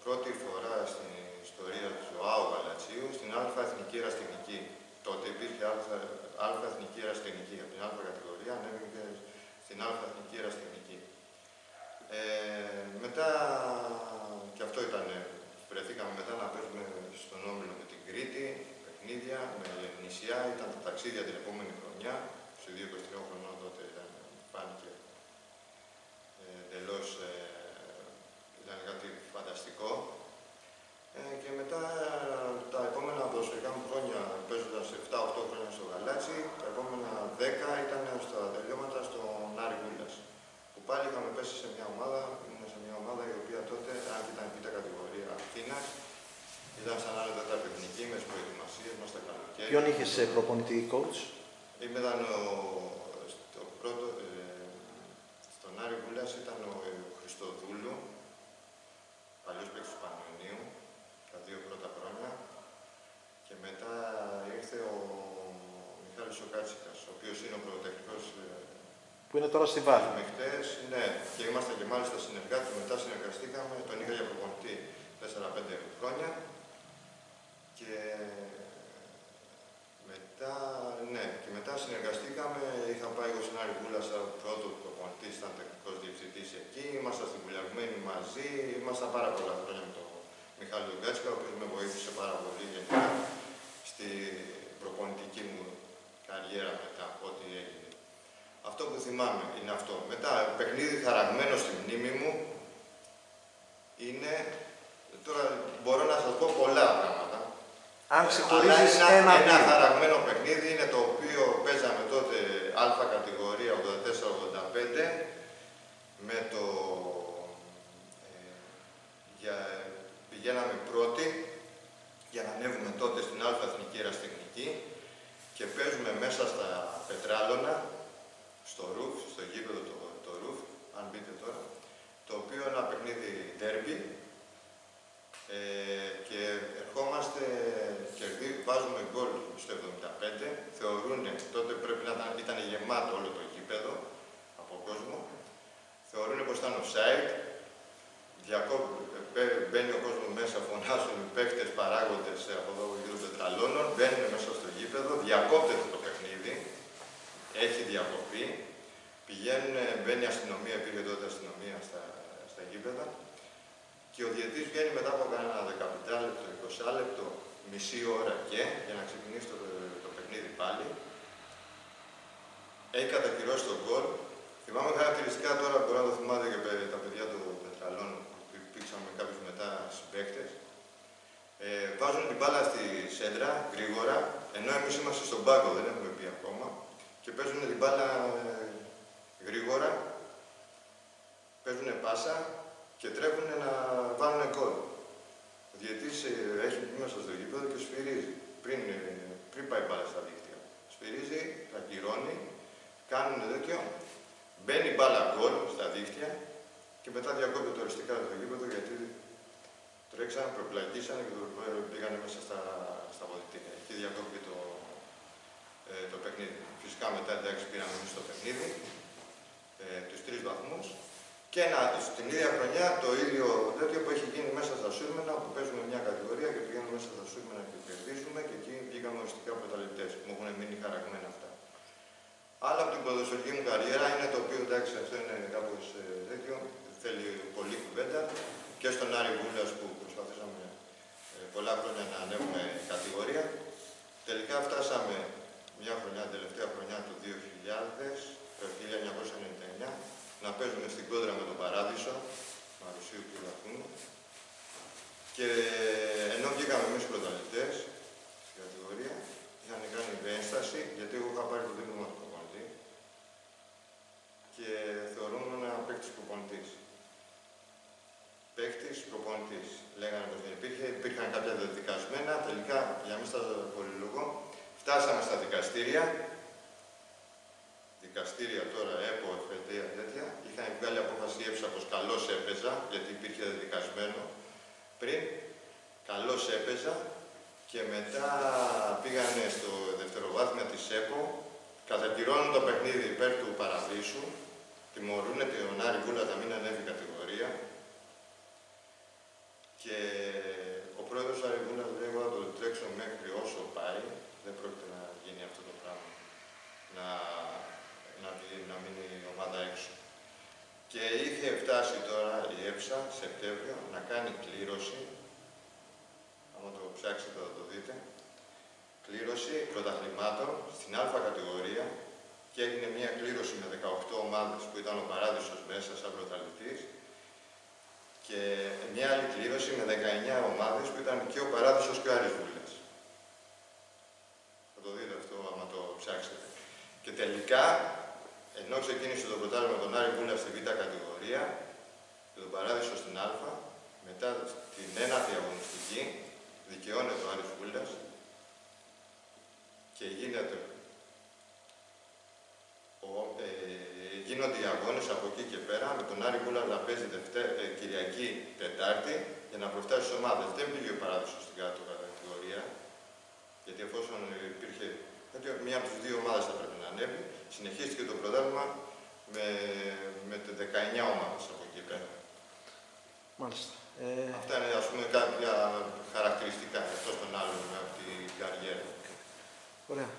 πρώτη φορά στην ιστορία του ΑΟ Γαλατσίου στην Α' Εθνική Ερασιτεχνική. Τότε υπήρχε Α' Εθνική Ερασιτεχνική. Από την Α' κατηγορία ανέβηκε στην Α' Εθνική Ερασιτεχνική. Ε, μετά, και αυτό ήταν, βρεθήκαμε μετά να παίζουμε στον Όμιλο με την Κρήτη, παιχνίδια, με νησιά, ήταν τα ταξίδια την επόμενη χρονιά. Σε δύο είκοσι τρία χρονών τότε ήταν, φάνηκε ε, τελώς, ε, ήταν κάτι φανταστικό. Ε, και μετά τα επόμενα ποδοσφαιρικά μου χρόνια, παίζοντας επτά οκτώ χρόνια στο Γαλάτσι, τα επόμενα δέκα ήταν στα τελειώματα στον Άρη Γούλας. Που πάλι είχαμε πέσει σε μια ομάδα, ήμουν σε μια ομάδα η οποία τότε, αν ήταν πίτα κατηγορία Αθήνας, ήταν σαν άλλη τετραπεχνική, με τις προετοιμασίες μας τα καλοκαίρια. Ποιον είχες προπονητή coach? Ήταν ο, στο πρώτο, ε, στον Άρη Γούλας ήταν ο ε, Χριστοδούλου, παλιός παίκτης του Πανιωνίου, τα δύο πρώτα χρόνια, και μετά ήρθε ο που είναι τώρα στη Βάρη. Χτες, ναι, και ήμασταν και μάλιστα συνεργάτες, μετά συνεργαστήκαμε, τον είχα για προπονητή τέσσερα πέντε χρόνια και μετά, ναι, και μετά συνεργαστήκαμε, είχα πάει εγώ στην Άρη Βούλα σαν πρώτο προπονητή, ήταν τεχνικός διευθυντής εκεί, ήμασταν στην Κουλιαγμένη μαζί, ήμασταν πάρα πολλά χρόνια με τον Μιχάλη Γκάτσικα, ο οποίος με βοήθησε πάρα πολύ γενικά στη προπονητική μου καριέρα μετά από ό,τι έγινε. Αυτό που θυμάμαι είναι αυτό. Μετά, παιχνίδι χαραγμένο στη μνήμη μου είναι. Τώρα μπορώ να σας πω πολλά πράγματα. Αν ξεχωρίζεις ένα, ένα, ένα χαραγμένο παιχνίδι είναι το οποίο παίζαμε τότε Α κατηγορία ογδόντα τέσσερα ογδόντα πέντε με το. Ε, για, πηγαίναμε πρώτοι για να ανέβουμε τότε στην Α Εθνική Ερασιτεχνική και παίζουμε μέσα στα πετράλωνα. Στο ρουφ, στο γήπεδο το, το ρουφ, αν μπείτε τώρα, το οποίο είναι ένα παιχνίδι ντέρμπι ε, και ερχόμαστε, κερδί, βάζουμε γκολ στο εβδομήντα πέντε, θεωρούνε, τότε πρέπει να ήταν, ήταν γεμάτο όλο το γήπεδο από κόσμο, θεωρούνε πως ήταν offside, μπαίνει ο κόσμος μέσα, φωνάζουν οι παίκτες, παράγοντες από εδώ των πετραλώνων, μπαίνουν μέσα στο γήπεδο, διακόπτεται το παιχνίδι. Έχει διακοπή, πηγαίνουν, μπαίνει η αστυνομία, πήγε τότε αστυνομία στα, στα γήπεδα και ο διαιτής βγαίνει μετά από κανένα δεκαπέντε λεπτό, είκοσι λεπτό, μισή ώρα και για να ξεκινήσει το, το παιχνίδι πάλι. Έχει κατακυρώσει τον γκολ. Θυμάμαι χαρακτηριστικά τώρα, μπορεί να το θυμάται και τα παιδιά του Πετραλών που υπήρξαν με κάποιους μετά συμπαίκτες. Ε, βάζουν την μπάλα στη σέντρα γρήγορα, ενώ εμείς είμαστε στον πάγκο, δεν έχουμε πει ακόμα. Και παίζουν την μπάλα γρήγορα, παίζουν πάσα και τρέχουν να βάλουν γκολ. Ο διαιτής έχει μέσα στο γήπεδο και σφυρίζει πριν, πριν πάει μπάλα στα δίκτυα. Σφυρίζει, τα κυρώνει, κάνουν τέτοιο, μπαίνει μπάλα γκολ στα δίκτυα και μετά διακόπτεται οριστικά το γήπεδο γιατί τρέξαν, προπλακίσαν και πήγαν μέσα στα, στα αποδυτήρια. Εκεί διακόπτεται το, ε, το παιχνίδι. Φυσικά μετά εντάξει πήραμε εμείς το παιχνίδι, ε, τους τρεις βαθμούς και ένα, στην ίδια χρονιά το ίδιο τέτοιο που έχει γίνει μέσα στα Σούρμενα που παίζουμε μια κατηγορία και πηγαίνουμε μέσα στα Σούρμενα και κερδίζουμε και εκεί βγήκαμε οριστικά προταλεπτές που μου έχουν μείνει χαραγμένα αυτά. Άλλα από την ποδοσφαιρική μου καριέρα είναι το οποίο εντάξει αυτό είναι κάπως ε, τέτοιο, θέλει πολλή κουβέντα και στον Άρη Βούλας που προσπαθήσαμε ε, πολλά χρόνια να ανέβουμε κατηγορία. Τελικά φτάσαμε μια χρονιά, τελευταία χρονιά του δύο χιλιάδες, χίλια εννιακόσια ενενήντα εννέα, να παίζουμε στην κόντρα με τον Παράδεισο, Μαρουσίου και Λακούνου. Και ενώ βγήκαμε εμείς πρωταθλητές στην κατηγορία, είχαν κάνει επέσταση, γιατί εγώ είχα πάρει το δίπλωμα του προπονητή και θεωρούμουν ένα παίκτης προπονητής. Παίκτης προπονητής, λέγανε πως δεν υπήρχε, υπήρχαν κάποια διαδικασμένα, τελικά για μην στα πολυλογώ. Φτάσαμε στα δικαστήρια, δικαστήρια τώρα, ΕΠΟ, εφετεία, τέτοια. Είχαν βγάλει απόφαση έψα πως καλώς έπαιζα, γιατί υπήρχε δικασμένο πριν. Καλώς έπαιζα και μετά πήγανε στο δευτεροβάθμια της ΕΠΟ, κατακυρώνουν το παιχνίδι υπέρ του Παραδείσου, τιμωρούνε τον Άρη Βούλα να μην ανέβει κατηγορία και ο πρόεδρος Άρη Βούλας λέει να το τρέξω μέχρι όσο πάει. Δεν πρόκειται να γίνει αυτό το πράγμα, να, να, να μείνει η ομάδα έξω. Και είχε φτάσει τώρα η ΕΨΑ, Σεπτέμβριο, να κάνει κλήρωση, άμα το ψάξετε θα το δείτε, κλήρωση πρωταθλημάτων στην Α κατηγορία και έγινε μια κλήρωση με δεκαοκτώ ομάδες που ήταν ο Παράδεισος μέσα σαν πρωταθλητής και μια άλλη κλήρωση με δεκαεννέα ομάδες που ήταν και ο Παράδεισος και ο Άρης Βούλας. Το δείτε αυτό άμα το ψάξετε. Και τελικά, ενώ ξεκίνησε το πρωτάθλημα με τον Άρη Βούλα στη Β κατηγορία και τον Παράδεισο στην Α, μετά την ένατη αγωνιστική δικαιώνεται ο Άρης Βούλας και γίνεται ο, ε, γίνονται οι αγώνες από εκεί και πέρα με τον Άρη Βούλα να παίζει δευτέ, ε, Κυριακή Τετάρτη για να προφτάσει στις ομάδες. Δεν πήγε ο Παράδεισος στην κάτω κατηγορία. Γιατί εφόσον υπήρχε μία από τις δύο ομάδες θα πρέπει να ανέβει, συνεχίστηκε το πρωτάθλημα με, με τα δεκαεννιά ομάδες από εκεί πέρα. Μάλιστα. Ε... Αυτά είναι, ας πούμε, κάποια χαρακτηριστικά εκτός των άλλων από την καριέρα. Ωραία.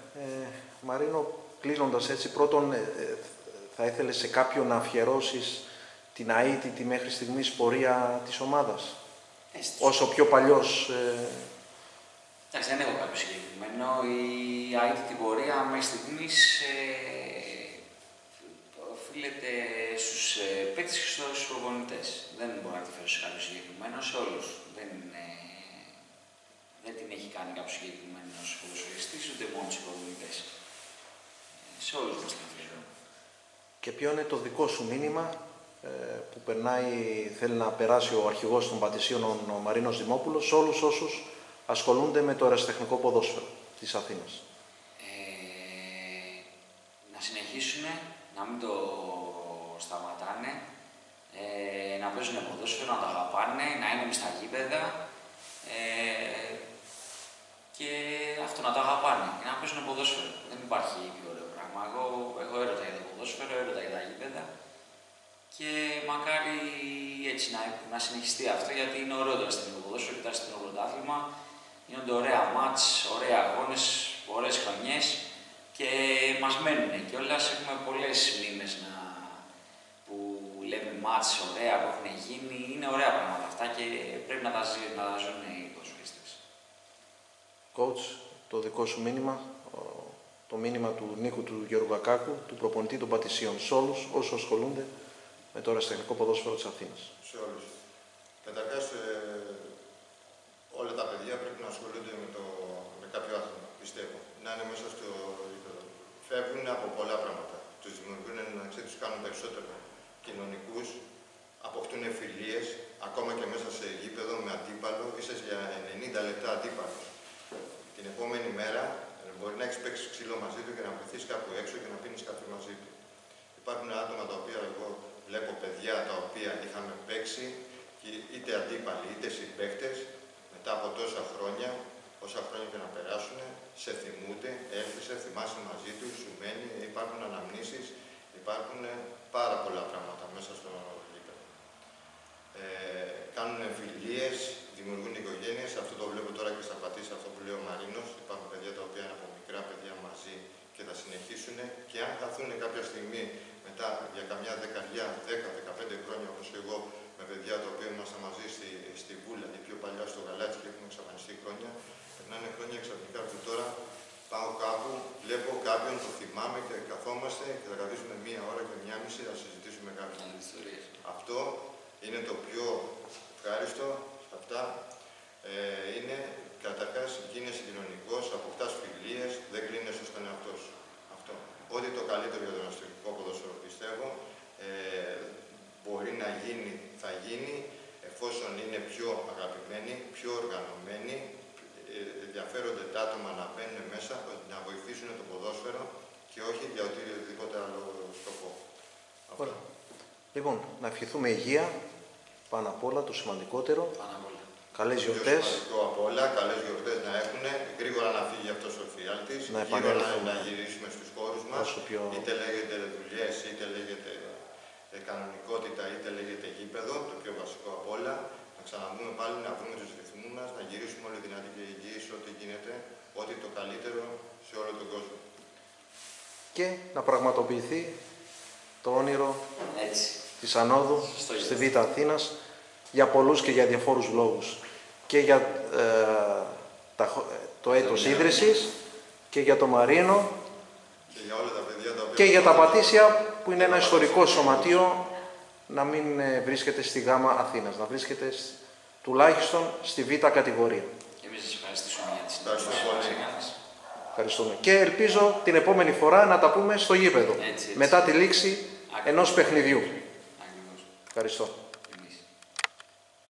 Ε, Μαρίνο, κλείνοντας έτσι, πρώτον, ε, θα ήθελες σε κάποιον να αφιερώσεις την αίτητη μέχρι στιγμής πορεία της ομάδας, Έστω. όσο πιο παλιός... Ε... Εντάξει, δεν έχω κάποιο συγκεκριμένο. Η αίτητη πορεία μέχρι στιγμής ε, οφείλεται στους ε, παίκτες και στους προπονητές. Δεν μπορώ να τη φέρω σε κάποιο συγκεκριμένο, σε όλους. Δεν, ε, δεν την έχει κάνει κάποιο συγκεκριμένο στους ποδοσφαιριστής, ούτε μόνο στους προπονητές. Ε, σε όλους μας την αφήνω. Και ποιο είναι το δικό σου μήνυμα που περνάει, θέλει να περάσει ο αρχηγός των Πατησίων, ο Μαρίνος Δημόπουλος, σε όλους όσους ασχολούνται με το ερασιτεχνικό ποδόσφαιρο της Αθήνας? Ε, να συνεχίσουν, να μην το σταματάνε, ε, να παίζουν ποδόσφαιρο, να τα αγαπάνε, να είναι στα γήπεδα ε, και αυτό, να τα αγαπάνε και να παίζουν ποδόσφαιρο. Δεν υπάρχει πιο ωραίο πράγμα. Εγώ, εγώ έρωτα για το ποδόσφαιρο, έρωτα για τα γήπεδα. Και μακάρι έτσι να, να συνεχιστεί αυτό, γιατί είναι ωραίο το αστυνομικό ποδόσφαιρο, κοιτάξτε το πρωτάθλημα. Γίνονται ωραία μάτς, ωραία αγώνες, ωραίες χρονιές και μας μένουν κιόλας. Έχουμε πολλές μνήμες να... που λέμε μάτς ωραία που έχουν γίνει. Είναι ωραία πράγματα αυτά και πρέπει να τα, ζει, να τα ζουν οι ποδοσφαιριστές. Coach, το δικό σου μήνυμα, το μήνυμα του Νίκου του Γεωργακάκου, του προπονητή των Πατησίων, σε όλους όσους ασχολούνται με το ερασιτεχνικό ποδόσφαιρο της Αθήνας. Σε όλους. Καταρχάς, ε, όλα τα παιδιά πρέπει να ασχολούνται με, το, με κάποιο άθλημα, πιστεύω. Να είναι μέσα στο γήπεδο. Φεύγουν από πολλά πράγματα. Τους δημιουργούν, να ξέρετε, τους κάνουν περισσότερο κοινωνικούς, αποκτούν φιλίες, ακόμα και μέσα σε γήπεδο με αντίπαλο, ίσως για ενενήντα λεπτά αντίπαλο. Την επόμενη μέρα μπορεί να έχεις παίξει ξύλο μαζί του και να βρεθείς κάπου έξω και να πίνεις κάτι μαζί του. Υπάρχουν άτομα τα οποία εγώ βλέπω, παιδιά τα οποία είχαμε παίξει, είτε αντίπαλοι είτε συμπαίκτες, μετά από τόσα χρόνια, όσα χρόνια και να περάσουν, σε θυμούνται, έρχεσαι, θυμάσαι μαζί του, σου μένει, υπάρχουν αναμνήσεις, υπάρχουν πάρα πολλά πράγματα μέσα στο γήπεδο. Ε, κάνουν φιλίες, δημιουργούν οικογένειες, αυτό το βλέπω τώρα και στα Πατήσια, αυτό που λέει ο Μαρίνος. Υπάρχουν παιδιά τα οποία είναι από μικρά παιδιά μαζί και θα συνεχίσουν, και αν χαθούν κάποια στιγμή μετά για καμιά δεκαετία, δέκα με δεκαπέντε χρόνια, όπως εγώ, με παιδιά τα οποία ήμασταν μαζί στη, στη Βούλα ή πιο παλιά στο Γαλάτσι και έχουν εξαφανιστεί χρόνια, περνάνε χρόνια εξαφνικά από τώρα. Πάω κάπου, βλέπω κάποιον, το θυμάμαι και καθόμαστε και θα καθίσουμε μία ώρα και μία μισή να συζητήσουμε κάποιες ιστορίες. Αυτό είναι το πιο ευχάριστο. Αυτά ε, είναι. Καταρχάς, γίνεσαι κοινωνικός, αποκτάς φιλίες, δεν κλείνεσαι στον εαυτό σου. Αυτό. Ό,τι το καλύτερο για τον αστυνομικό ποδόσφαιρο, πιστεύω, ε, μπορεί να γίνει, θα γίνει, εφόσον είναι πιο αγαπημένοι, πιο οργανωμένοι, ε, ενδιαφέρονται τα άτομα να μπαίνουν μέσα, να βοηθήσουν το ποδόσφαιρο και όχι για οτιδήποτε άλλο σκοπό. Ωραία. Λοιπόν, να ευχηθούμε υγεία, πάνω απ' όλα, το σημαντικότερο. Καλές γιορτές. Το απ' όλα, καλές γιορτές να έχουν, γρήγορα να φύγει αυτός ο φιάλτης, να, να γυρίσουμε στους χώρους μας, πιο... είτε λέγεται δουλειές, είτε λέγεται κανονικότητα, είτε λέγεται γήπεδο, το πιο βασικό απ' όλα, να ξαναβούμε πάλι, να βρούμε τους ρυθμούς μας, να γυρίσουμε όλοι δυνατοί και υγιείς, ό,τι γίνεται, ό,τι το καλύτερο σε όλο τον κόσμο. Και να πραγματοποιηθεί το όνειρο Έτσι. της ανόδου Στο στη Β' Αθήνας, για πολλούς και για διαφόρους λόγους, και για ε, τα, το έτος ίδρυσης και για το Μαρίνο και για, όλα τα, παιδιά, τα και για τα Πατήσια, που είναι ένα ιστορικό σωματείο, να μην ε, βρίσκεται στη Γάμα Αθήνας, να βρίσκεται σ, τουλάχιστον στη Β' κατηγορία. Και εμείς σας ευχαριστήσουμε για τη συνταγή. Ευχαριστούμε. Και ελπίζω την επόμενη φορά να τα πούμε στο γήπεδο, έτσι, έτσι. μετά τη λήξη ενός παιχνιδιού. Ακριβώς. Ευχαριστώ.